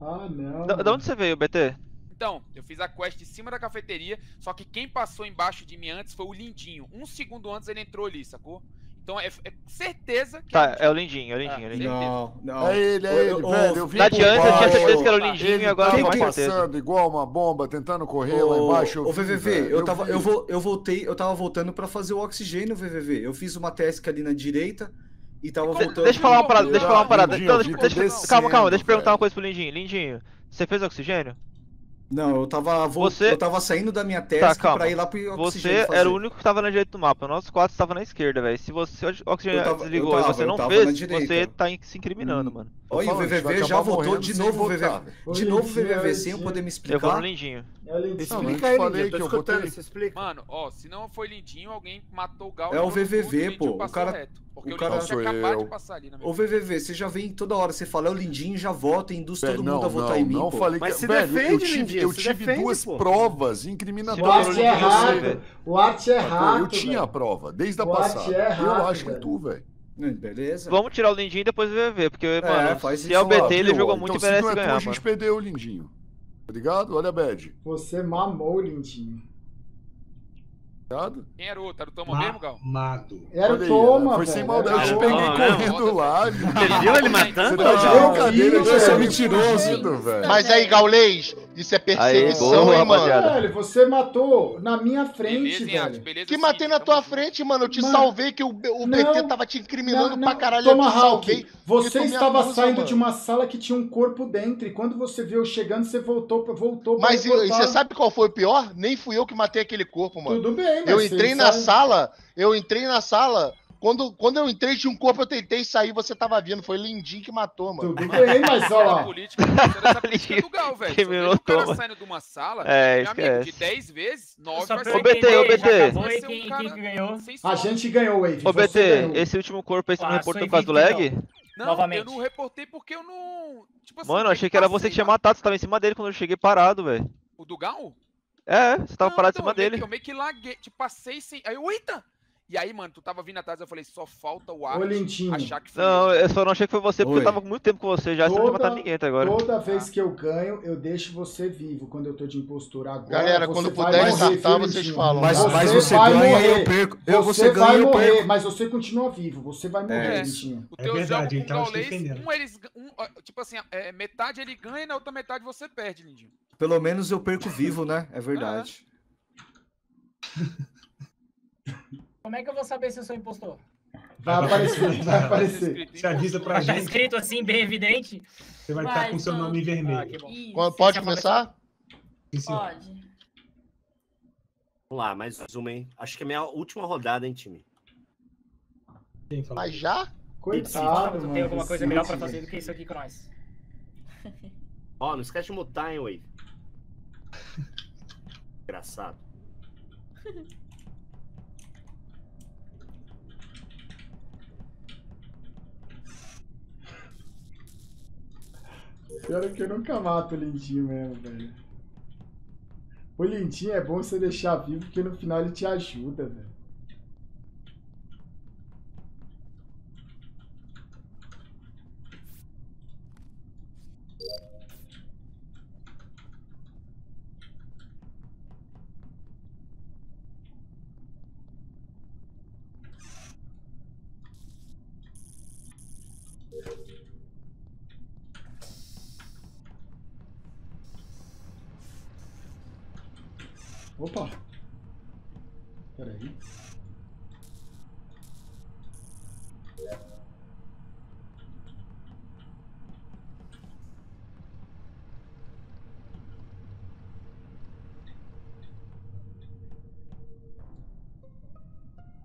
Ah, não. Da, da onde você veio, B T? Então, eu fiz a quest em cima da cafeteria, só que quem passou embaixo de mim antes foi o Lindinho. Um segundo antes ele entrou ali, sacou? Então é, é certeza que... Tá, é o Lindinho, é o Lindinho, é o Lindinho. Não, não. É ele, é ele, ô, velho, eu vi. Na adiante eu tinha certeza que era o Lindinho ele e agora eu tava passando igual uma bomba, tentando correr ô, lá embaixo. Ô, V V V, eu, eu, tava, eu, vou, eu voltei, eu tava voltando pra fazer o oxigênio, V V V. Eu fiz uma task ali na direita e tava voltando... De, deixa eu falar uma parada, deixa eu falar uma parada. Lindinho, então, deixa, deixa, calma, calma, deixa eu perguntar uma coisa pro Lindinho. Lindinho, você fez oxigênio? Não, eu tava, vou... você... eu tava saindo da minha task tá, pra ir lá pro oxigênio. Você fazer. Era o único que tava na direita do mapa. Nós quatro tava na esquerda, velho. Se você o oxigênio tava, desligou tava, e você não fez, você tá se incriminando, hum. mano. Olha, o V V V já votou de novo, o V V V. De novo o V V V sem eu poder me explicar. Eu vou no Lindinho. É Lindinho. Explica aí, Lindinho. Eu tô escutando, você explica. Mano, ó, se não foi Lindinho, alguém matou o Gal. É o V V V, pô. O cara... Porque o cara tinha acabado de passar ali na minha. Ô, V V V, você já vem toda hora, você fala, é o Lindinho, já vota, induz todo mundo a votar em mim. Não, falei que eu tive, eu tive defende, duas pô. provas incriminatórias. O arte é errado. O arte é errado. Eu tinha a prova, desde a o passada. É errado, eu acho velho. que tu, velho. Beleza. Vamos tirar o Lindinho e depois o V V V, porque é, mano, faz se é o B T, ele jogou muito então, e merece é ganhar. Tu, a gente perdeu o Lindinho. Obrigado? Olha a bad. Você mamou o Lindinho. Quem era o outro? Era o Toma Ma mesmo, Gal? Mado. Era o Toma, foi sem maldade, eu te peguei correndo lá. Entendeu ele matando? Você tá de brincadeira, você é só mentiroso, velho. Mas aí, Gaulês, isso é perseguição, hein, mano? Velho, você matou na minha frente, velho. Que matei na tua frente, mano. Eu te salvei, que o B T tava te incriminando pra caralho. Eu te salvei. Você estava saindo de uma sala que tinha um corpo dentro. E quando você viu eu chegando, você voltou pra... Mas você sabe qual foi o pior? Nem fui eu que matei aquele corpo, mano. Tudo bem. Eu entrei na sala, eu entrei na sala, quando, quando eu entrei de um corpo eu tentei sair, você tava vindo, foi Lindinho que matou, mano. Tudo bem, mas ó lá. Política, essa política do Gal, velho. O cara saindo de uma sala, é, meu amigo, de dez vezes, nove vai ser... Ô B T, ô B T. Quem ganhou? A gente ganhou, Wade. Ô B T, esse último corpo, esse não reportou por causa do lag? Não, novamente. Eu não reportei porque eu não... Tipo assim, mano, eu achei que era você que tinha matado, você tava em cima dele quando eu cheguei parado, velho. O do Gal? É, você tava não, parado em cima eu dele. Meio que, eu meio que laguei, te passei sem... Aí eu, eita! E aí, mano, tu tava vindo atrás, eu falei, só falta o ar achar que foi... Não, eu só não achei que foi você, porque Oi. eu tava com muito tempo com você já, toda, você não tinha matado ninguém até agora. Toda vez ah. que eu ganho, eu deixo você vivo, quando eu tô de impostura agora. Galera, quando puder descartar, vocês falam. Mas você, mas você vai ganha, morrer. eu perco. Eu, você você ganha, vai eu morrer, perco. Mas você continua vivo, você vai morrer, Lindinho. É, é verdade, ele tava te defendendo. Um, eles, um, tipo assim, é, metade ele ganha e na outra metade você perde, Lindinho. Pelo menos eu perco vivo, né? É verdade. Como é que eu vou saber se eu sou impostor? Vai aparecer, vai aparecer. Você avisa pra gente. Tá escrito assim, bem evidente. Você vai estar com seu nome em vermelho. Pode começar? Pode. Vamos lá, mais uma, hein? Acho que é minha última rodada, hein, time? Mas já? Coitado, mano. Tem alguma coisa melhor pra fazer do que isso aqui com nós. Ó, não esquece de mutar, hein, Wave. Engraçado. Pior é que eu nunca mato o Lindinho mesmo, velho. O Lindinho é bom você deixar vivo, porque no final ele te ajuda, velho. Opa! Peraí.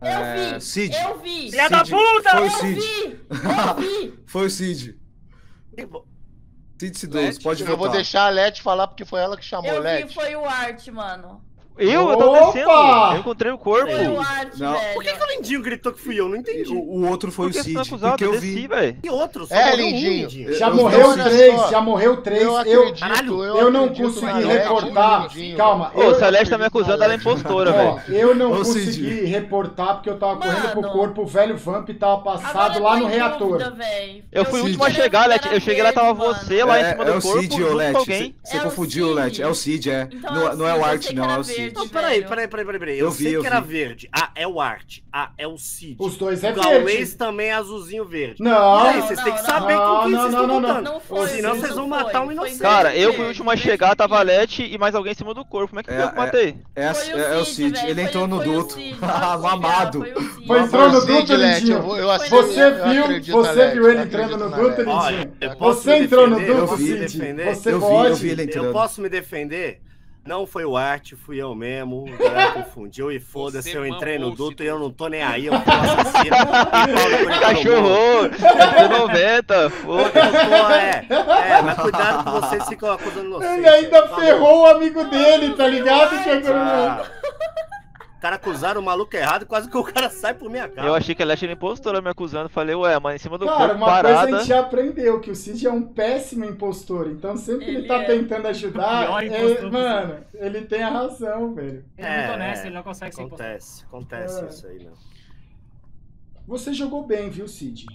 Eu vi! Cid. Eu vi! Filha da puta! Foi eu Cid. vi! Eu vi! Foi o Cid. Cid Cidoso, pode votar. Eu vou deixar a Leti falar porque foi ela que chamou a Leti. Eu vi, foi o Art, mano. Eu? Eu tava descendo. Eu encontrei o corpo. Eu acho, não. Por que, que o Lindinho gritou que fui eu? Não entendi. O, o outro foi o Cid. Acusado, porque eu desci, vi. Véio. E outro? Só é, Lindinho. Um, já, eu, morreu eu, três, já morreu três. Já morreu três. Eu, eu, caralho, eu, eu não consegui reportar. Lindinho, calma. Ô, eu, se a Leste tá me acusando, ela é impostora, velho. Eu não Ô, consegui Cid. reportar porque eu tava Mano. correndo pro corpo. O velho Vamp tava passado lá no reator. Eu fui o último a chegar, Leti. Eu cheguei lá, tava você lá em cima do corpo. É o Cid, ô, Leti. Você confundiu, Leti. É o Cid, é. Não é o Art, não. É o Cid. verde. Não, peraí, peraí, peraí, peraí, peraí. Eu, eu sei vi, eu que vi. Era verde. Ah, é o Art. Ah, é o Cid. Os dois é o verde. O Gaules também é azulzinho verde. Não, aí, vocês têm que saber não, com quem vocês estão lutando. Senão vocês vão matar um inocente. Cara, eu fui o último a chegar, tava Valete e mais alguém em cima do corpo. Como é que eu matei? É o Cid, ele entrou no duto. Ah, mamado. Foi entrando no duto, Lindinho. Você viu, você viu ele entrando no duto, Lindinho? Você entrou no duto, Cid. Você pode. Eu posso me defender? Não foi o Art, fui eu mesmo, o cara confundiu e foda-se, eu entrei no duto e eu não tô nem aí, eu fui assassino. Cachorro, noventa, foda-se. É, mas cuidado que vocês ficam acusando inocente. Ele ainda ferrou o amigo dele, tá ligado? Chegou o cara acusaram o maluco errado, quase que o cara sai por minha cara. Eu achei que a Leste era impostora me acusando, falei, ué, mas em cima do cara, uma parada... coisa a gente já aprendeu, que o Cid é um péssimo impostor, então sempre que ele, ele tá é... tentando ajudar, ele, mano, ele tem a razão, velho. Ele é muito honesto, ele não consegue ser impostor. Acontece, acontece é. Isso aí, meu. Você jogou bem, viu, Cid?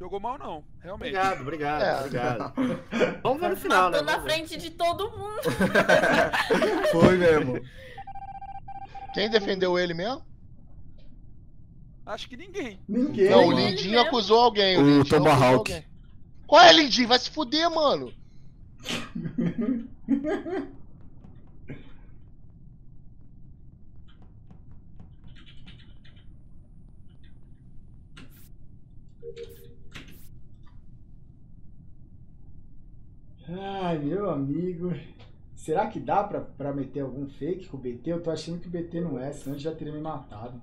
Jogou mal não, realmente. Obrigado, obrigado, é, obrigado. Vamos ver no final, né? Tô na frente de todo mundo. Foi mesmo. Quem defendeu ele mesmo? Acho que ninguém. Ninguém. Não, o Lindinho acusou alguém. O, o Lindinho Tomahawk. Alguém. Qual é, Lindinho? Vai se fuder, mano. Ai, meu amigo. Será que dá pra, pra meter algum fake com o B T? Eu tô achando que o B T não é, senão ele já teria me matado.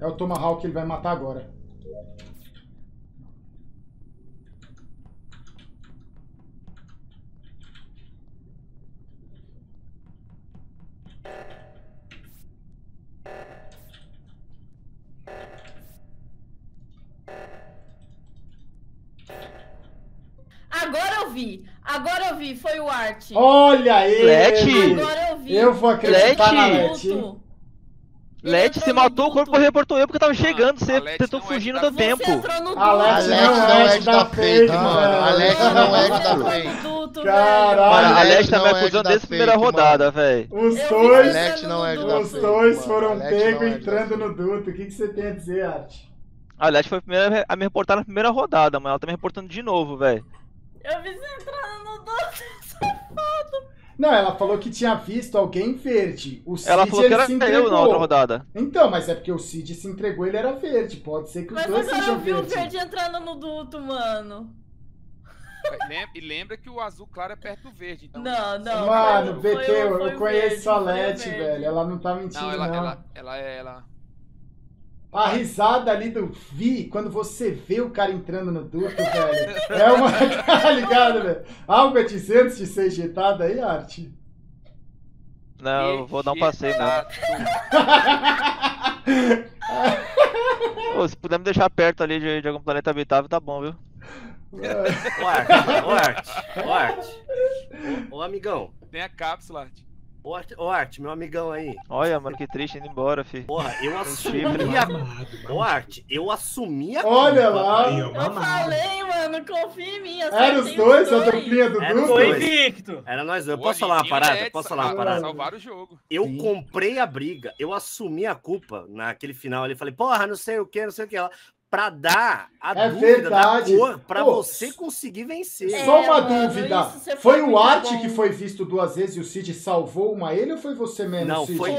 É o Tomahawk que ele vai matar agora. Agora eu vi, agora eu vi, foi o Art. Olha aí! Lete! Agora eu vi. Eu vou acreditar na Lete. Lete, você matou o corpo e reportou eu porque eu tava chegando, você tentou fugindo do tempo. A Lete não é de dar fake, mano. A Lete não é de dar fake. Caralho! A Lete tá me acusando desde a primeira rodada, velho. Os dois foram pegos entrando no duto. O que você tem a dizer, Art? A Lete foi a me reportar na primeira rodada, mas ela tá me reportando de novo, velho. Eu vi você entrando no doce, safado. Não, ela falou que tinha visto alguém verde. O Cid, ela falou que era se entregou. Eu na outra rodada. Então, mas é porque o Cid se entregou, ele era verde. Pode ser que os mas dois sejam verdes. Mas agora eu vi o verde entrando no duto, mano. E lembra que o azul claro é perto do verde. Então... Não, não. Mano, o B T, eu, eu conheço a Lete, velho. Ela não tá mentindo, não. Ela, não. ela, ela, ela, ela... A risada ali do Vi, quando você vê o cara entrando no duto, velho, é uma... Tá ligado, velho? Albert, antes de ser injetado aí, Art? Não, eu vou dar um passeio, não. Pô, se puder me deixar perto ali de, de algum planeta habitável, tá bom, viu? Ô, Art, ô, Art, ô, Art. Ô, amigão. Tem a cápsula, Art. Ô, Art, Art, meu amigão aí. Olha, mano, que triste, indo embora, fi. Porra, eu assumi a... Ô, Art, eu assumi a... Olha lá. Eu falei, mano, confia em mim. Era os dois, a duplinha do grupo? Foi invicto. Era nós dois. Posso falar uma parada? Posso falar uma parada? Salvaram o jogo. Eu comprei a briga, eu assumi a culpa naquele final ali. Falei, porra, não sei o que, não sei o que lá. Pra dar a é dúvida verdade. Da cor, pra pô, você conseguir vencer. É, só uma mano, dúvida, foi, foi o Art bom. Que foi visto duas vezes e o Cid salvou uma ele ou foi você mesmo, não, Cid? Foi,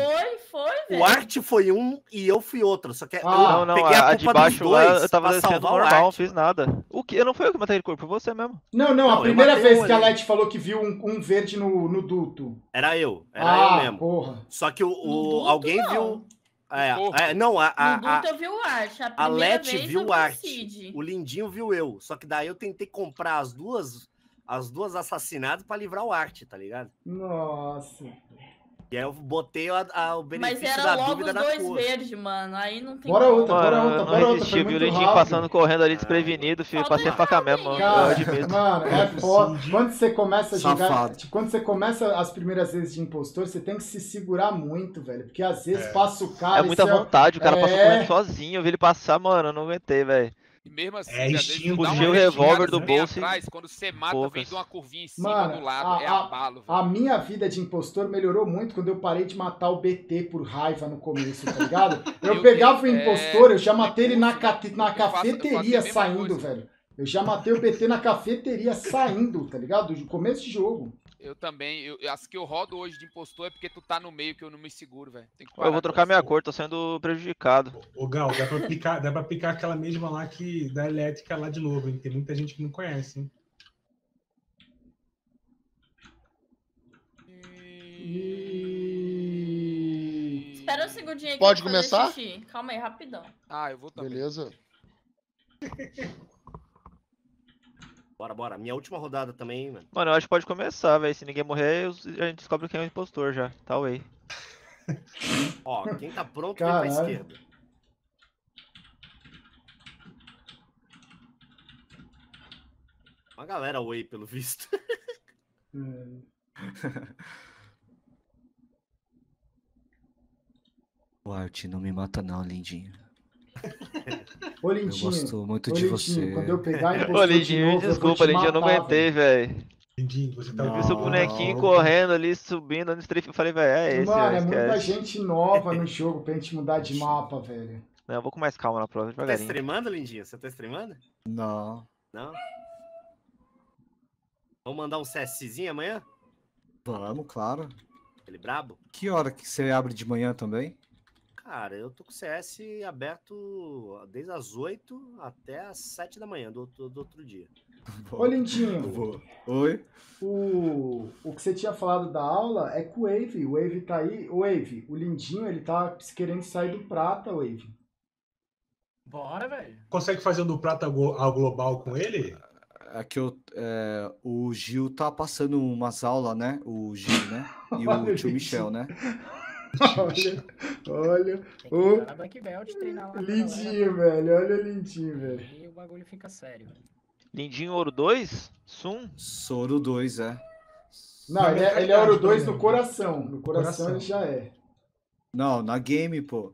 foi, velho. O Art foi um e eu fui outro, só que ah, eu não, não, peguei a, a de baixo lá, eu tava descendo normal, não fiz nada. O que? Eu não fui eu que matei o corpo, foi você mesmo. Não, não, não a primeira vez um, que a Lete falou que viu um, um verde no, no duto. Era eu, era ah, eu mesmo. Porra. Só que o, o duto, alguém não. viu... É, é, não, a, a, a, viu o Art, a, a Lete viu o Art, o Lindinho viu eu, só que daí eu tentei comprar as duas, as duas assassinadas pra livrar o Art, tá ligado? Nossa. E aí eu botei a, a, o benefício da dúvida na cor. Mas era logo dois verdes, mano. Aí não tem... Bora outra, bora outra, bora outra. Não resisti, viu o Lindinho passando, correndo ali desprevenido, filho. Passei faca mesmo, mano. Mano, é foda. Quando você começa a jogar... Quando você começa as primeiras vezes de impostor, você tem que se segurar muito, velho. Porque às vezes passa o cara... É muita vontade, o cara passou correndo sozinho. Eu vi ele passar, mano, eu não aguentei, velho. E mesmo assim, é, puxei o revólver do bolso atrás, quando você mata, poucas. Vem de uma curvinha em cima. Mano, do lado, a, é abalo. A, a minha vida de impostor melhorou muito quando eu parei de matar o B T por raiva no começo, tá ligado? Eu pegava o impostor, eu já matei ele na, na cafeteria saindo, velho. Eu já matei o B T na cafeteria saindo, tá ligado? No começo de jogo. Eu também, eu, as que eu rodo hoje de impostor é porque tu tá no meio que eu não me seguro, velho. Eu vou trocar minha cor, tô sendo prejudicado. Ô, ô Gal, dá pra, picar, dá pra picar aquela mesma lá que da elétrica lá de novo, hein? Tem muita gente que não conhece, hein? E... Espera um segundinho aqui. Pode começar? Assistir. Calma aí, rapidão. Ah, eu vou também. Beleza. Bora, bora. Minha última rodada também, mano. Mano, eu acho que pode começar, velho. Se ninguém morrer, a gente descobre quem é o impostor já. Tá away. Ó, quem tá pronto, vem pra esquerda. Uma galera away, pelo visto. Hum. O Art, não me mata não, lindinho. Ô, Lindinho, eu gosto muito ô, de você. Quando eu pegar impostor ô, Lindinho, de novo, desculpa, eu Lindinho, matar, eu não aguentei, velho. Lindinho, você tá... Eu vi seu bonequinho não, correndo ali, subindo, no stream, eu falei, velho, é esse. Mano, é muita gente nova no jogo pra gente mudar de mapa, velho. Não, eu vou com mais calma na prova, devagarinho. Você tá streamando, Lindinho? Você tá streamando? Não. Não? Vamos mandar um CSzinho amanhã? Vamos, claro. Ele brabo? Que hora que você abre de manhã também? Cara, eu tô com o C S aberto desde as oito até as sete da manhã do, do, do outro dia. Ô, Lindinho. Oi. O, o que você tinha falado da aula é que o Wave, o Wave tá aí. O Wave, o Lindinho, ele tá querendo sair do prata, Wave. Bora, velho. Consegue fazer o do prata ao global com ele? É que eu, é, o Gil tá passando umas aulas, né? O Gil, né? E o tio Michel, né? Olha, olha. O... Lindinho, velho. Olha o Lindinho, velho. E o bagulho fica sério, velho. Lindinho Ouro dois? Sum? Ouro dois, é. Não, ele é, ele é Ouro dois no coração. No coração, coração ele já é. Não, na game, pô.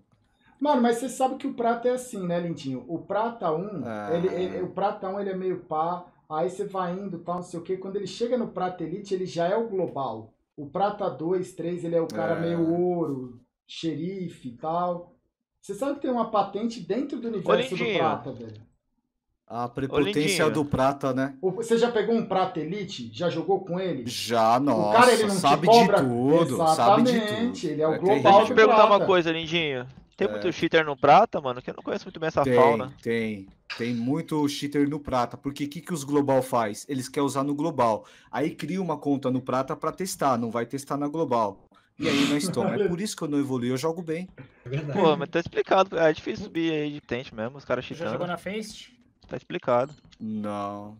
Mano, mas você sabe que o prata é assim, né, Lindinho? O prata um, ah. ele, ele, o prata um ele é meio pá. Aí você vai indo, tal, não sei o quê. Quando ele chega no prata elite, ele já é o global. O Prata dois, três, ele é o cara é. meio ouro, xerife e tal. Você sabe que tem uma patente dentro do universo do Prata, velho? A prepotência do Prata, né? Você já pegou um Prata Elite? Já jogou com ele? Já, nossa. O cara, ele não sabe de tudo. Exatamente, sabe de tudo. Ele é o é global do Prata. Deixa eu te perguntar uma coisa, Lindinho. Tem é. muito cheater no Prata, mano? Que eu não conheço muito bem essa tem, fauna. Tem, tem muito cheater no Prata. Porque o que, que os Global faz? Eles querem usar no Global. Aí cria uma conta no Prata pra testar. Não vai testar na Global. E aí nós estamos. É por isso que eu não evoluí, eu jogo bem. É verdade. Pô, mas tá explicado. É difícil subir aí de tente mesmo, os caras cheatando. Já jogou na Feist? Tá explicado. Não.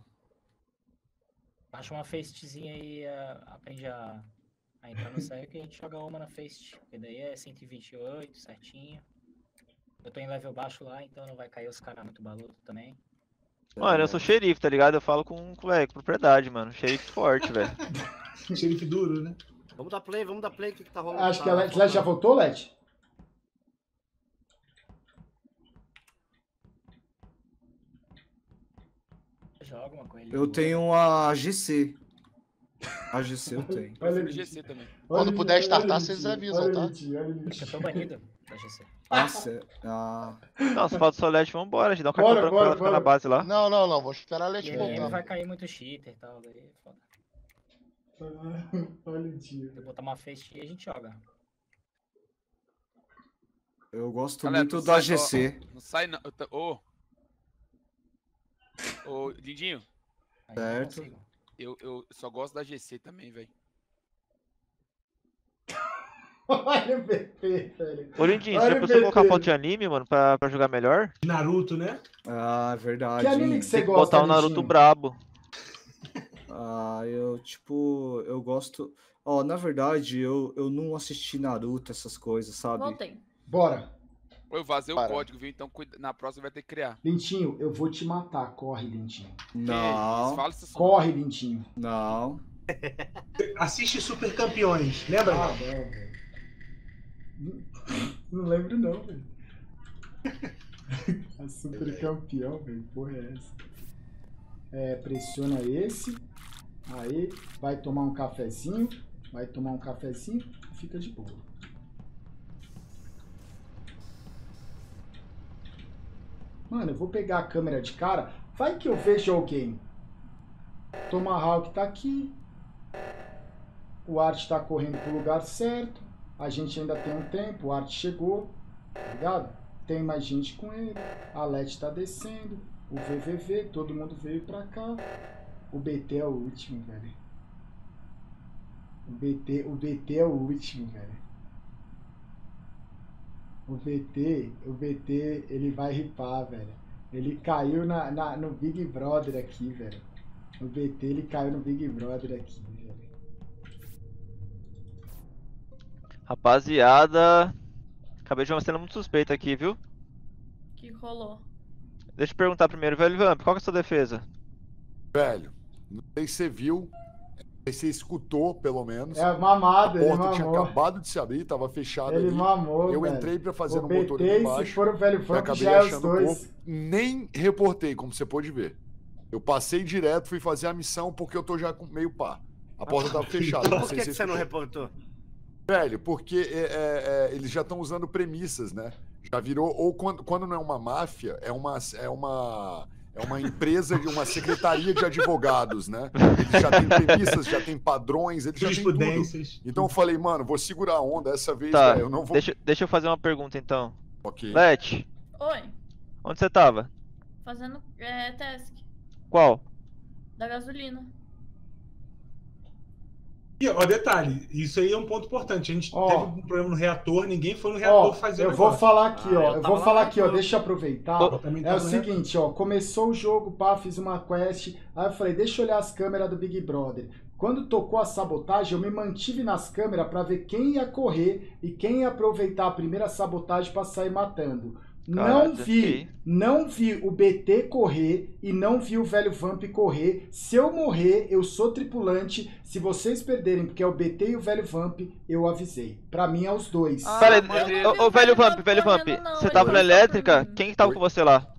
Baixa uma Feistzinha aí, aprende a... Aí tá no saio que a gente joga uma na Feist, porque daí é cento e vinte e oito, certinho. Eu tô em level baixo lá, então não vai cair os caras muito baludo também. Mano, eu sou xerife, tá ligado? Eu falo com, é, com propriedade, mano. Xerife forte, velho. Xerife duro, né? Vamos dar play, vamos dar play, o que, que tá rolando? Acho tá, que a Let, Let já voltou, Let? Joga uma com ele. Eu tenho uma A G C. A G C eu tenho. Olha, A G C também. Quando olha, puder startar, vocês avisam, olha, tá? Olha, olha, eu tô banido da A G C. Nossa, ah. Nossa, falta o Solete, vambora, a gente dá um cartão branco pra ela ficar na base lá. Não, não, não, vou esperar a Leste voltar. Não vai cair muito cheater e tal, daí foda. Olha o dia. Vou botar uma festa e a gente joga. Eu gosto Galera, muito da A G C. Não sai não. Ô. Ô, Lindinho. Certo. Eu, eu só gosto da G C também, velho. Olha o B T, velho. Ô, Lindinho, você já pensou em colocar foto de anime, mano, pra, pra jogar melhor? Naruto, né? Ah, verdade. Que anime que você gosta, botar um Naruto brabo. Ah, eu, tipo, eu gosto... Ó, na verdade, eu, eu não assisti Naruto, essas coisas, sabe? Não tem. Bora. Eu vazei o código, viu? Então na próxima vai ter que criar. Dentinho, eu vou te matar. Corre, Dentinho. Não. Corre, Dentinho. Não. Assiste Super Campeões, lembra? Ah, não, não lembro não, velho. A Super Campeão, velho. Porra é essa? É, pressiona esse. Aí, vai tomar um cafezinho. Vai tomar um cafezinho e fica de boa. Mano, eu vou pegar a câmera de cara. Vai que eu vejo alguém. Tomahawk tá aqui. O Art tá correndo pro lugar certo. A gente ainda tem um tempo. O Art chegou. Tá ligado? Tem mais gente com ele. A Let tá descendo. O V V V, todo mundo veio pra cá. O B T é o último, velho. O B T, o B T é o último, velho. O B T, o B T, ele vai ripar, velho. Ele caiu na, na, no Big Brother aqui, velho. O B T, ele caiu no Big Brother aqui, velho. Rapaziada, acabei de ver uma cena muito suspeita aqui, viu? Que rolou? Deixa eu perguntar primeiro, velho Vamp, qual que é a sua defesa? Velho, não sei se você viu, você escutou, pelo menos. É, mamado, ele mamou. A porta tinha acabado de se abrir, tava fechada ali. Ele mamou, eu entrei pra fazer no motor de baixo. Se for o velho Frank, já é os dois. Nem reportei, como você pôde ver. Eu passei direto, fui fazer a missão, porque eu tô já com meio pá. A porta tava fechada. Por que você não reportou? Velho, porque é, é, eles já estão usando premissas, né? Já virou, ou quando, quando não é uma máfia, é uma... É uma... É uma empresa de uma secretaria de advogados, né? Eles já tem premissas, já tem padrões, eles já tem tudo. Então eu falei, mano, vou segurar a onda essa vez, tá, né? Eu não vou... Deixa, deixa eu fazer uma pergunta, então. Ok. Let. Oi. Onde você tava? Fazendo é, task. Qual? Da gasolina. E, ó, detalhe, isso aí é um ponto importante. A gente ó, teve um problema no reator, ninguém foi no reator ó, fazer eu o vou falar aqui, ah, ó. Eu, eu vou falar aqui, ó. Deixa eu aproveitar. Eu é o seguinte, reator. Ó. Começou o jogo, pá, fiz uma quest. Aí eu falei, deixa eu olhar as câmeras do Big Brother. Quando tocou a sabotagem, eu me mantive nas câmeras pra ver quem ia correr e quem ia aproveitar a primeira sabotagem pra sair matando. Não vi, não vi o B T correr e não vi o velho Vamp correr. Se eu morrer, eu sou tripulante. Se vocês perderem, porque é o B T e o velho Vamp, eu avisei. Pra mim é os dois. Ah, pera aí, ô, ô velho Vamp, velho Vamp, você tava na elétrica? Quem tava com você lá?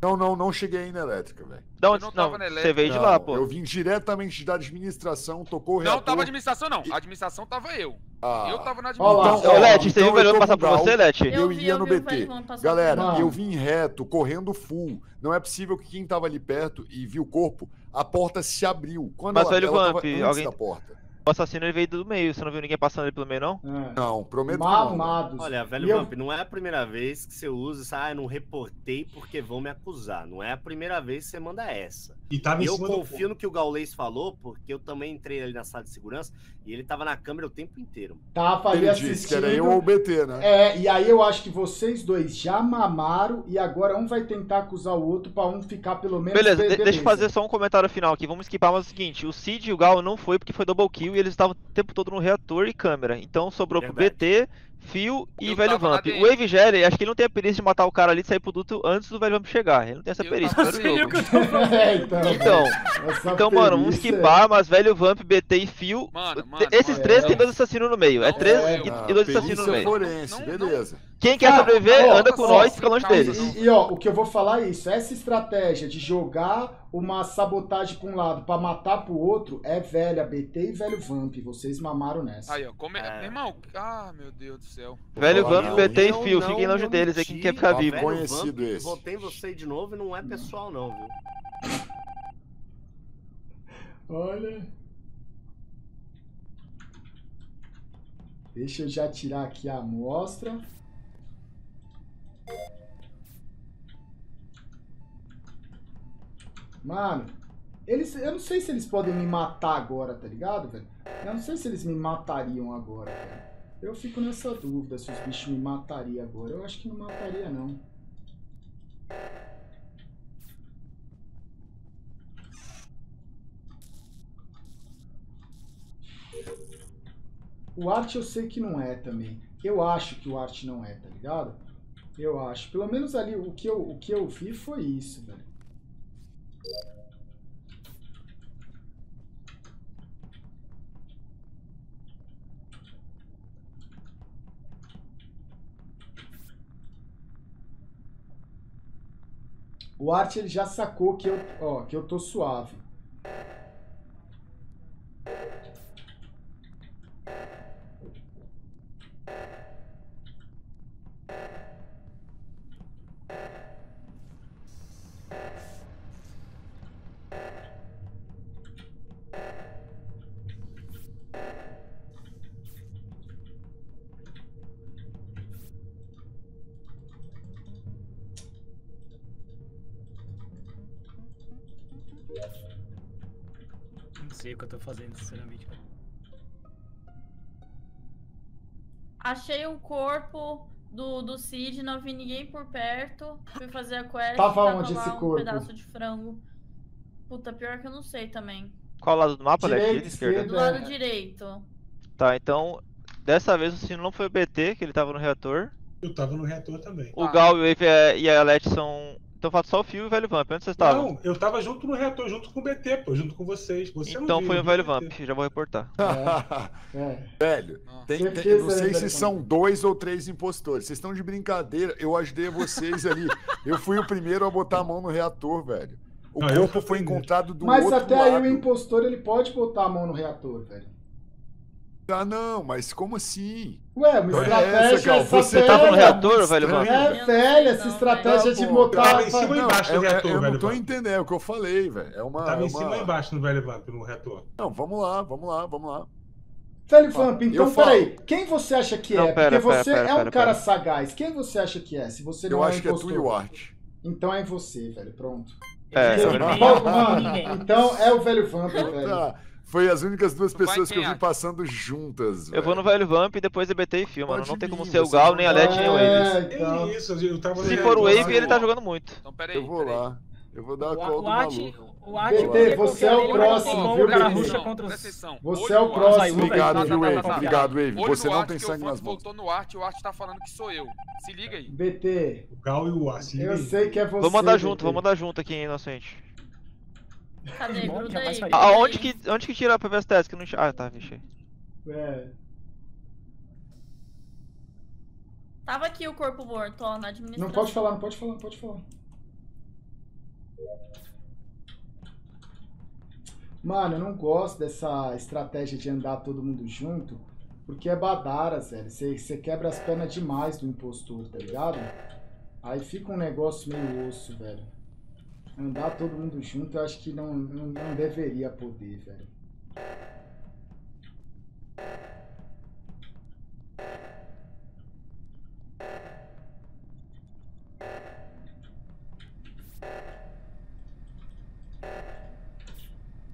Não, não, não cheguei aí na elétrica, velho. Não, não, não, você veio de lá, pô. Eu vim diretamente da administração, tocou o reator. Não, tava na administração, não. A administração tava eu. Ah. Eu tava na administração. Então, ó, Let, você viu o velho passar por você, Let? Eu, eu ia no B T. Galera, eu vim reto, correndo full. Não é possível que quem tava ali perto e viu o corpo, a porta se abriu. Quando Mas ela, velho ela Vamp, alguém... da porta. O assassino ele veio do meio, você não viu ninguém passando ali pelo meio, não? É. Não, prometo Mamados. que não. Olha, velho eu... Vamp, não é a primeira vez que você usa essa, ah, eu não reportei porque vão me acusar. Não é a primeira vez que você manda essa. E tava eu confio no que o Gaules falou, porque eu também entrei ali na sala de segurança e ele tava na câmera o tempo inteiro. Tava ali assistindo. Que era eu ou o B T, né? É, e aí eu acho que vocês dois já mamaram e agora um vai tentar acusar o outro pra um ficar pelo menos... Beleza, beleza. Deixa eu fazer só um comentário final aqui. Vamos skipar, mas é o seguinte, o Cid e o Gal não foi porque foi double kill. E eles estavam o tempo todo no reator e câmera. Então sobrou Verdade. pro B T, Fio e eu velho Vamp. O Evigeli, acho que ele não tem a perícia de matar o cara ali e sair pro duto antes do velho Vamp chegar. Ele não tem essa perícia. É, então, então, essa então mano, vamos skipar, é. mas velho Vamp, B T e Fio. Mano, mano, esses mano, três é. tem dois assassinos no meio. É três é, e, mano, e dois assassinos no meio. Forense, não, beleza. Não. Quem quer sobreviver, ah, anda com ó, nós e fica longe deles. E, e ó, o que eu vou falar é isso. Essa estratégia de jogar uma sabotagem pra um lado pra matar pro outro é velha B T e velho Vamp. Vocês mamaram nessa. Aí, ó. Come... É. Irmão, ah, meu Deus do céu. Velho Vamp, não, B T e Fio. Fiquem longe deles. É quem quer ficar vivo. Conhecido Vamp, esse. Votei você de novo e não é pessoal, não, viu? Olha. Deixa eu já tirar aqui a amostra. Mano, eles, eu não sei se eles podem me matar agora, tá ligado, velho? Eu não sei se eles me matariam agora, velho. Eu fico nessa dúvida se os bichos me matariam agora. Eu acho que não mataria, não. O arte eu sei que não é também. Eu acho que o arte não é, tá ligado? Eu acho. Pelo menos ali o que eu, o que eu vi foi isso, velho. O arte ele já sacou que eu, ó, que eu tô suave. O que eu tô fazendo, sinceramente. Achei o corpo do, do Cid, não vi ninguém por perto. Fui fazer a quest, tava, tava onde esse um corpo? Pedaço de frango. Puta, pior que eu não sei também. Qual lado do mapa? Direito, daqui, esquerda? Do lado direito. Tá, então, dessa vez o Sino não foi o B T, que ele tava no reator. Eu tava no reator também. O ah. Gal, o Wave e a Let são... Então falta só o Fio e o Velho Vamp, onde vocês estavam? Não, eu tava junto no reator, junto com o B T, pô, junto com vocês. Você então não foi o Velho Vamp, já vou reportar. É, é. Velho, tem, tem, tem, não sei se são dois ou três impostores, vocês estão de brincadeira, eu ajudei vocês ali. Eu fui o primeiro a botar a mão no reator, velho. O não, corpo foi encontrado do mas outro lado. Mas até aí o impostor, ele pode botar a mão no reator, velho. Ah, não, mas como assim? Ué, uma estratégia essa, é você tava no reator, velho, mano? É, velho, essa estratégia de botar... em cima e embaixo do reator, velho. Eu não tô entendendo, é o que eu falei, velho. É uma... Tava em cima e embaixo do Velho Vamp, no reator. Não, vamos lá, vamos lá, vamos lá. Velho Vamp, então peraí, quem você acha que é? Porque você é um cara sagaz. Quem você acha que é? Se você não é impostor. Eu acho que é tu e o Art. Então é você, velho, pronto. É, então é o Velho Vamp, velho. Foi as únicas duas não pessoas que eu vi passando juntas, velho. Eu vou no Velho Vamp e depois E B T e filma. Não tem como ser o Gal, nem a Let, nem o Wave. Então. É isso, eu tava se for o Wave, ele tá jogando muito. Então, peraí, eu vou peraí. lá. Eu vou dar a call do maluco. B T, você é o próximo, viu, B T? Você é o próximo. Obrigado, viu, Wave? Obrigado, Wave. Você não tem sangue nas mãos. Voltou no Art, o Art tá falando que sou eu. Se liga aí. B T. O Gal e o Art. Eu sei que é você. Vamos andar junto, vamos andar junto aqui, inocente. Cadê? Gruda aí. Ah, onde que, onde que tira a P V S T S que não enxerga? Ah, tá, fechei. É. Tava aqui o corpo morto, ó, na administração. Não pode falar, não pode falar, não pode falar. Mano, eu não gosto dessa estratégia de andar todo mundo junto, porque é badaras, velho. Você quebra as pernas demais do impostor, tá ligado? Aí fica um negócio meio osso, velho. Andar todo mundo junto, eu acho que não, não, não deveria poder, velho.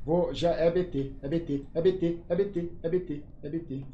Vou, já é B T, é B T, é B T, é B T, é B T, é B T.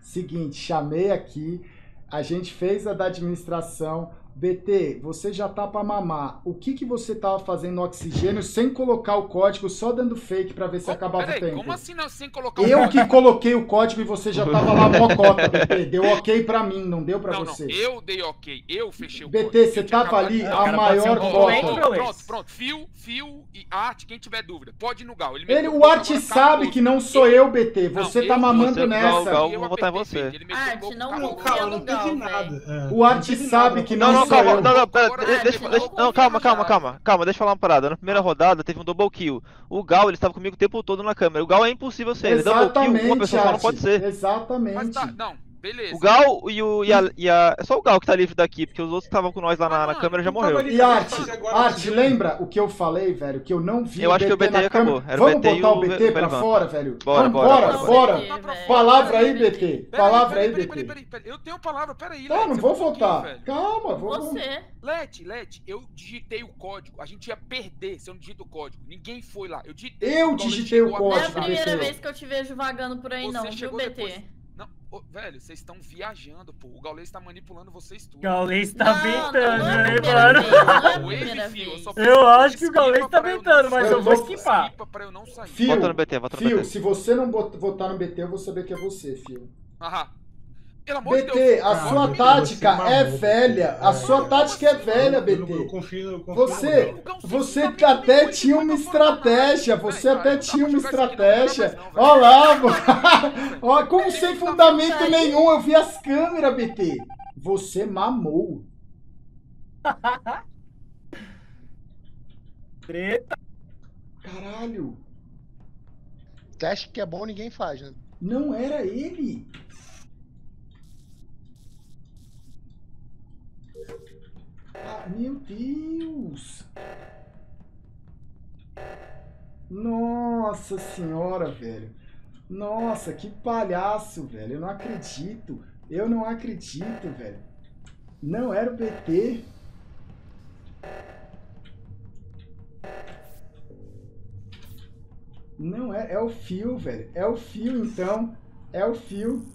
Seguinte, chamei aqui, a gente fez a da administração... B T, você já tá pra mamar. O que que você tava fazendo no oxigênio sem colocar o código, só dando fake pra ver se como, acabava peraí, o tempo? Como assim não, sem colocar o código? Eu que coloquei o código e você já tava lá mocota, B T. Deu ok pra mim, não deu pra não, você. Não, eu dei ok, eu fechei o B T, código. B T, você tava ali de... a maior cota. Pronto, pronto. Fio, Fio e Art, quem tiver dúvida, pode ir no Gal. Ele ele, o Art sabe que não sou eu, B T. Você não, tá eu, mamando você, nessa. Gal, eu vou votar em você. Art, não Gal, não teve nada. O Art sabe que não. Não, calma, não, não, pera, Agora, deixa, deixa, deixa, não, calma, calma, calma, calma, deixa eu falar uma parada. Na primeira rodada teve um double kill. O Gal, ele estava comigo o tempo todo na câmera. O Gal é impossível ser, ele double kill, uma pessoa só não pode ser. Exatamente. Mas tá, não, beleza. O Gal e, o, e, a, e a... É só o Gal que tá livre daqui, porque os outros que estavam com nós lá na, na câmera já morreu. E Art, Art, lembra o que eu falei, velho, que eu não vi eu o acho B T que o B T acabou. Era vamos B T botar o B T pra fora, velho? Bora, bora, bora. Palavra aí, B T. Palavra aí, B T. Eu tenho palavra, peraí. Tá, não vou voltar. Calma, vou... Você. Let, Let, eu digitei o código. A gente ia perder se eu não digito o código. Ninguém foi lá. Eu digitei o código. Eu digitei o código. Não é a primeira vez que eu te vejo vagando por aí, não, viu, B T? Ô, velho, vocês estão viajando, pô. O Gaules tá manipulando vocês tudo. O Gaules tá ventando, né, mano? Eu acho que o Gaules tá ventando, mas eu vou esquipar. Fio, bota no B T, bota no Fio, B T. Se você não votar no B T, eu vou saber que é você, Fio. Aham. Pelo amor B T, de Deus. A ah, sua tática é, é velha. A sua tática é velha, B T. Eu confio, eu confio, você, você até tinha uma estratégia. Você até tinha uma estratégia. Olha lá, ó, como sem fundamento nenhum. Eu vi as câmeras, B T. Você mamou. Treta. Caralho. Teste que é bom, ninguém faz, né? Não era ele. Meu Deus! Nossa senhora, velho! Nossa, que palhaço, velho! Eu não acredito! Eu não acredito, velho! Não era o B T! Não é, é o Fio, velho! É o Fio, então! É o Fio!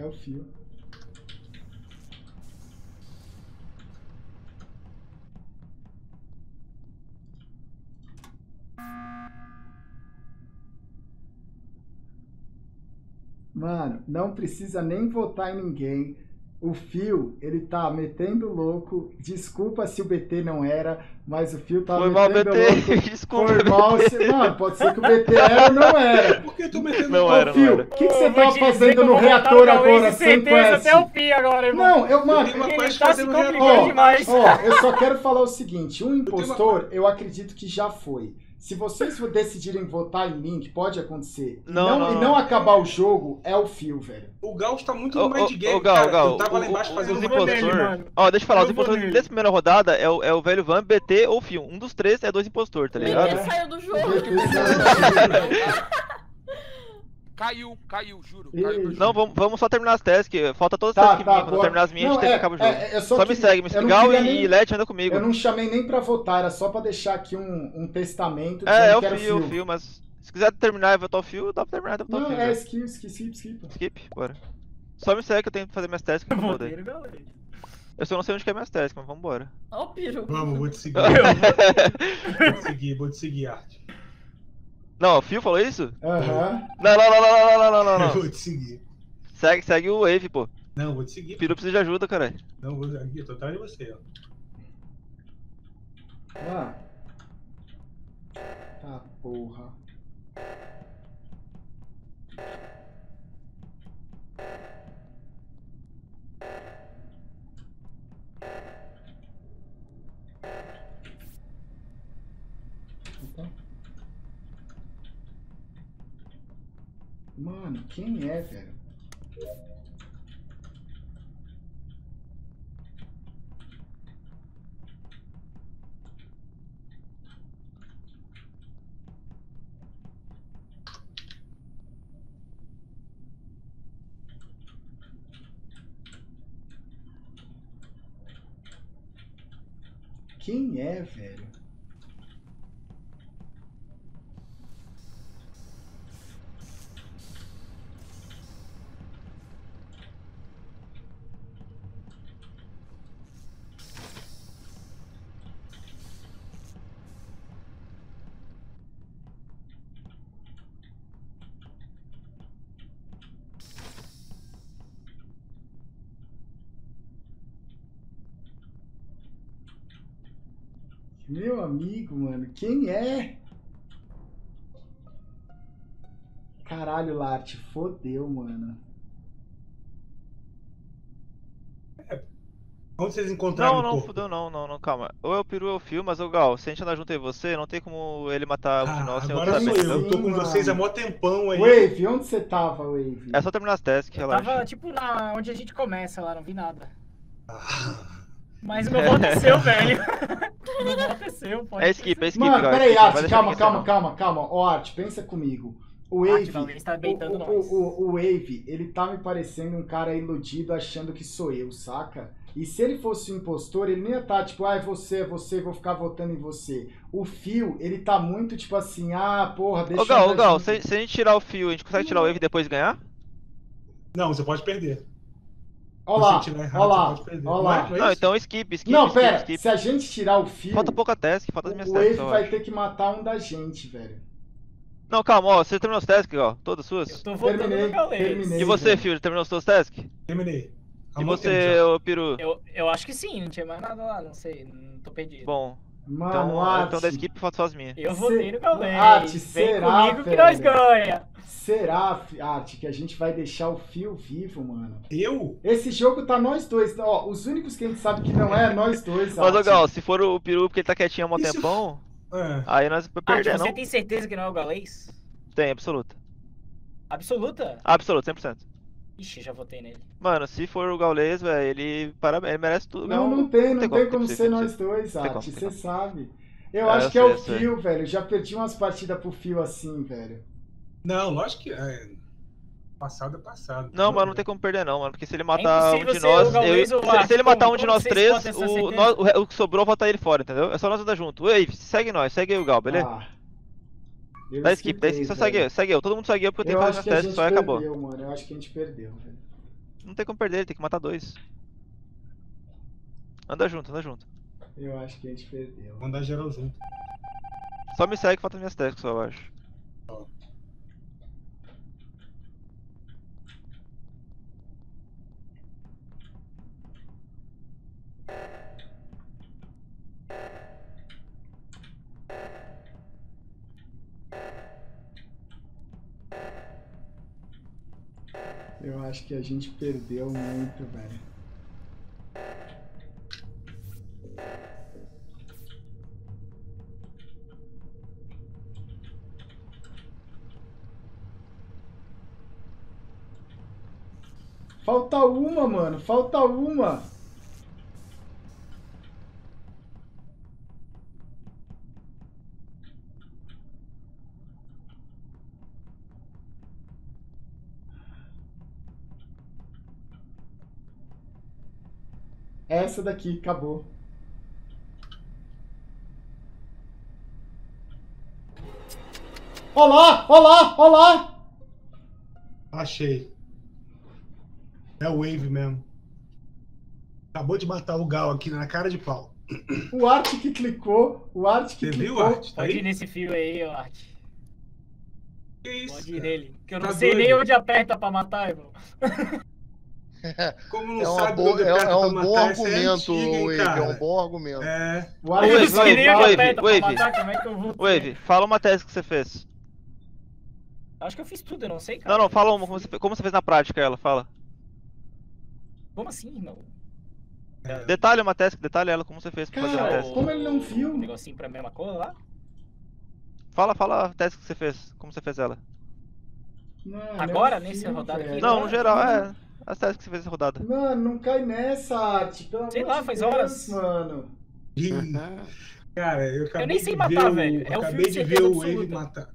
É o Fio. Mano, não precisa nem votar em ninguém. O Fio, ele tá metendo louco. Desculpa se o B T não era, mas o Fio tava foi metendo mal, B T. Louco. Desculpa, foi mal, B T. Se... Não, pode ser que o B T era ou não era. Por que eu tô metendo não louco? Era, Fio, o que, que você tá fazendo no reator agora, sem quest? Até o Fio agora, irmão. Não, eu, mano, eu, tá se complicando demais. Ó, eu só quero falar o seguinte, um impostor, eu acredito que já foi. Se vocês decidirem votar em mim, que pode acontecer, não, não, não, e não, não acabar o jogo, é o Fio, velho. O Gauss tá muito no mind game, cara. Gal, eu tava o, lá embaixo o, fazendo o impostor. Ó, deixa eu falar, eu os impostores dessa primeira rodada é o, é o velho Van, B T ou Fio. Um dos três é dois impostores, tá ligado? Ele saiu do jogo. Caiu, caiu, juro. Caiu, não, vamos, vamos só terminar as tasks. Falta todas as tá, tasks tá, minhas. Quando terminar as minhas, não, a gente é, acaba o jogo. É, é só só que, me segue, me Gal e nem, Let anda comigo. Eu não chamei nem pra votar, era só pra deixar aqui um, um testamento. É, é o Fio, o Fio, mas se quiser terminar e votar o Fio, dá pra terminar e votar o Fio. Não, é, skip, skip, skip. Skip, bora. Só me segue que eu tenho que fazer minhas tasks. Eu só não sei onde que é minhas tasks, mas vambora. Ó o Piro. Vamos, vou te seguir. Vou te seguir, vou te seguir, Arte. Não, o Fio falou isso? Aham. Uhum. Não, não, não, não, não, não, não, não. Eu vou te seguir. Segue, segue o Wave, pô. Não, vou te seguir. Piru precisa de ajuda, caralho. Não, vou aqui, eu tô atrás de você, ó. Ah. Tá, porra. Mano, quem é, velho? Quem é, velho? Meu amigo, mano, quem é? Caralho, Larte, fodeu, mano. É, onde vocês encontraram Não, não, corpo? Fodeu não, não, não, calma. Ou é o Peru ou é o Fio, mas o Gal, se a gente andar junto aí você, não tem como ele matar ah, um de nós sem outro saber. Agora eu, eu tô com mano. vocês há mó tempão aí. Wave, onde você tava, Wave? É só terminar as tasks, relaxa. Tava, tipo, na onde a gente começa lá, não vi nada. Ah... Mas não aconteceu, é. velho. Não aconteceu, pô. É skip, é skip. Mano, cara, peraí, Arte, calma, calma, calma, calma. Ó, Arte, pensa comigo. O Wave, Arte, tá o, o, o, o Wave, ele tá me parecendo um cara iludido achando que sou eu, saca? E se ele fosse um impostor, ele não ia estar, tipo, ah, é você, é você, vou ficar votando em você. O Phil, ele tá muito, tipo assim, ah, porra, deixa... Ô, Gal, ô, Gal, se, se a gente tirar o Phil, a gente consegue tirar o Wave e depois ganhar? Não, você pode perder. Olha lá, errado, olha lá, olha lá. Não, então skip, skip, Não, skip, pera, skip. Se a gente tirar o Phil... Falta pouca task, falta as minhas tasks, O Wave vai acho. ter que matar um da gente, velho. Não, calma, ó, você terminou as tasks, ó, todas suas? Eu tô voltando terminei, terminei, E você, velho. Phil, terminou as suas tasks? Terminei. E você, ô Peru? Eu, eu acho que sim, não tinha mais nada lá, não sei, não tô perdido. Bom, Mano, então, Ati, então da skip falta só as minhas. Eu votei no Gaules, Ati, será, comigo velho? que nós ganha. Será, Ati, que a gente vai deixar o Phil vivo, mano? Eu? Esse jogo tá nós dois, ó, os únicos que a gente sabe que não é, nós dois, Mas, ô Gal, se for o Peru porque ele tá quietinho há um Isso... tempão, é. aí nós perdemos. Você tem certeza que não é o Gaules? Tem, absoluta. Absoluta? Absoluta, cem por cento. Ixi, já votei nele. Mano, se for o Gaules, velho, ele, parabéns, ele merece tudo. Não, não tem, não tem, tem como ser nós dois, Ati, você sabe. Eu é, acho eu que sei, é o Phil, sei. velho, já perdi umas partidas pro Phil assim, velho. Não, lógico que é... Passado é passado. Não, mano, não tem como perder não, mano, porque se ele matar é um de nós... Eu, se, Arte, se ele matar como, um de nós três, o, nós, o que sobrou, vota ele fora, entendeu? É só nós andar junto. Wave, segue nós, segue aí o Gal, beleza? Ah. Eu dá skip, dá skip, só segue eu, segue eu, todo mundo segue eu porque eu tenho que fazer minhas testes, só perdeu, acabou. Mano, eu acho que a gente perdeu, velho. Não tem como perder, ele tem que matar dois. Anda junto, anda junto. Eu acho que a gente perdeu. Vou andar geralzinho. Só me segue que falta minhas testes, só eu acho. Oh. Eu acho que a gente perdeu muito, velho. Falta uma, mano. Falta uma. Essa daqui, acabou. Olá, olá, olá! Achei. É o Wave mesmo. Acabou de matar o Gal aqui na cara de pau. O Art que clicou, o Art que Você clicou. Viu, Art? Tá Pode aí? ir nesse fio aí, ó, Art. Que isso? Pode ir nele. Que eu não tá sei doido. nem onde aperta pra matar, irmão. Como não é sabe boa, é, é um bom argumento, é Wave, é um bom argumento. É. Wave, Wave, Wave, Wave, matar, como é que eu vou... Wave, fala uma tese que você fez. Acho que eu fiz tudo, eu não sei, cara. Não, não, fala uma, como você, como você fez na prática ela, fala. Como assim, irmão? É. Detalhe uma tese, detalhe ela, como você fez pra fazer a tese. Como ele não viu? Um negocinho pra mesma coisa lá? Fala, fala a tese que você fez, como você fez ela. Não, Agora, nesse rodado aqui? Não, no geral, é... As tasks que você fez essa rodada. Mano, não cai nessa, Arte. Pelo sei amor lá, de faz Deus, horas. Mano. Cara, eu acabei Eu nem sei matar, velho. Eu acabei de ver o Wave matar.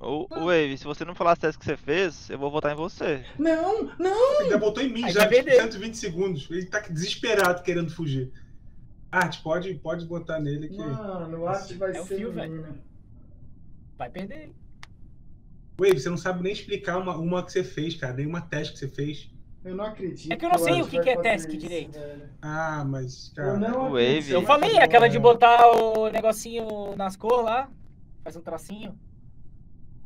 O Wave, se você não falar as tasks que você fez, eu vou votar em você. Não, não! Ele já botou em mim, Aí já, tipo, cento e vinte segundos. Ele tá desesperado querendo fugir. Arte, pode, pode botar nele aqui. Mano, o Arte vai é ser. Fio, velho. Vai perder. Wave, você não sabe nem explicar uma, uma que você fez, cara. Nem uma task que você fez. Eu não acredito. É que eu não sei o que, que é task isso, direito. Velho. Ah, mas, cara... Eu, não Wave. eu falei, aquela de botar o negocinho nas cores lá, faz um tracinho,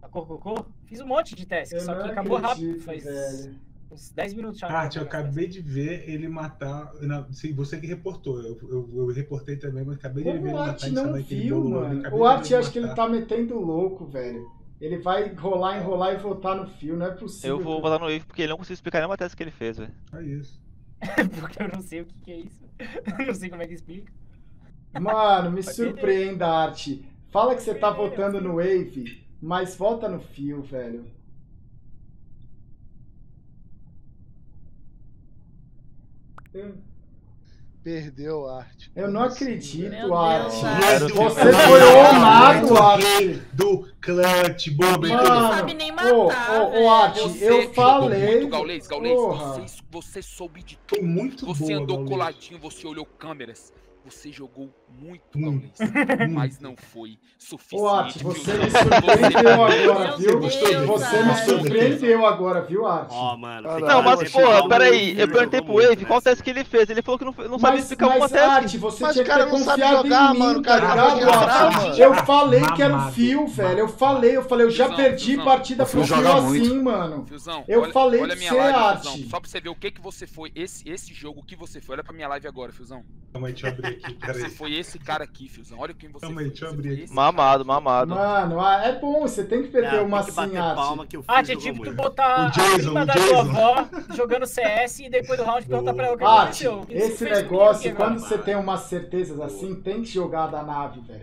a cor cocô. Fiz um monte de task, eu só que acabou acredito, rápido, faz velho. uns dez minutos já. Ah, eu acabei de ver ele matar... Não, sim, você que reportou, eu, eu, eu reportei também, mas acabei de Como ver ele matar... Como o Art não viu, mano? O Art acho que ele tá metendo louco, velho. Ele vai enrolar, enrolar e voltar no fio, não é possível. Eu vou voltar no Wave porque ele não conseguiu explicar nenhuma tese que ele fez, velho. É isso. Porque eu não sei o que, que é isso. Eu não sei como é que explica. Mano, me surpreenda, Arte. Fala que você tá votando no Wave, mas volta no fio, velho. Perdeu, Arte. Eu não acredito, Meu Arte. Deus, você Deus. foi honrado, Arte. Do clutch, bobo. Mano, não sabe nem matar, ô, ô, ô, Arte, você, eu falei... Muito, Gaulês, Gaulês, você, você soube de tudo. Muito você boa, andou Gaulês. coladinho, você olhou câmeras. Você jogou muito, Gaulês, hum. mas não foi suficiente. Ô, Arte, você me surpreendeu agora, viu? Deus, você me surpreendeu agora, viu, Arte? Oh, mano, Caralho, não, mas, porra, peraí. Eu perguntei pro Wave qual teste que ele fez. Ele falou que não, não sabia explicar o que acontece. Mas o cara não sabe jogar, mim, mano. Cara, cara, cara, cara, cara, eu falei que era um fio, velho. Eu falei, eu falei, eu já perdi partida pro fio assim, mano. Eu falei pra você, Arte. Só pra você ver o que você foi, esse jogo que você foi. Olha pra minha live agora, Fiozão. Calma aí, deixa eu abrir aqui, você foi esse cara aqui, Fiozão. Olha quem você Calma aí, deixa eu abrir aqui. Mamado, mamado. Mano, é bom, você tem que perder é, uma assim, Arte. Arte, é tipo tu botar o Jason, a o da Jason. tua avó jogando C S e depois do round perguntar pra ela o que aconteceu. Arte, esse negócio, quando você tem umas certezas assim, tem que jogar da nave, velho.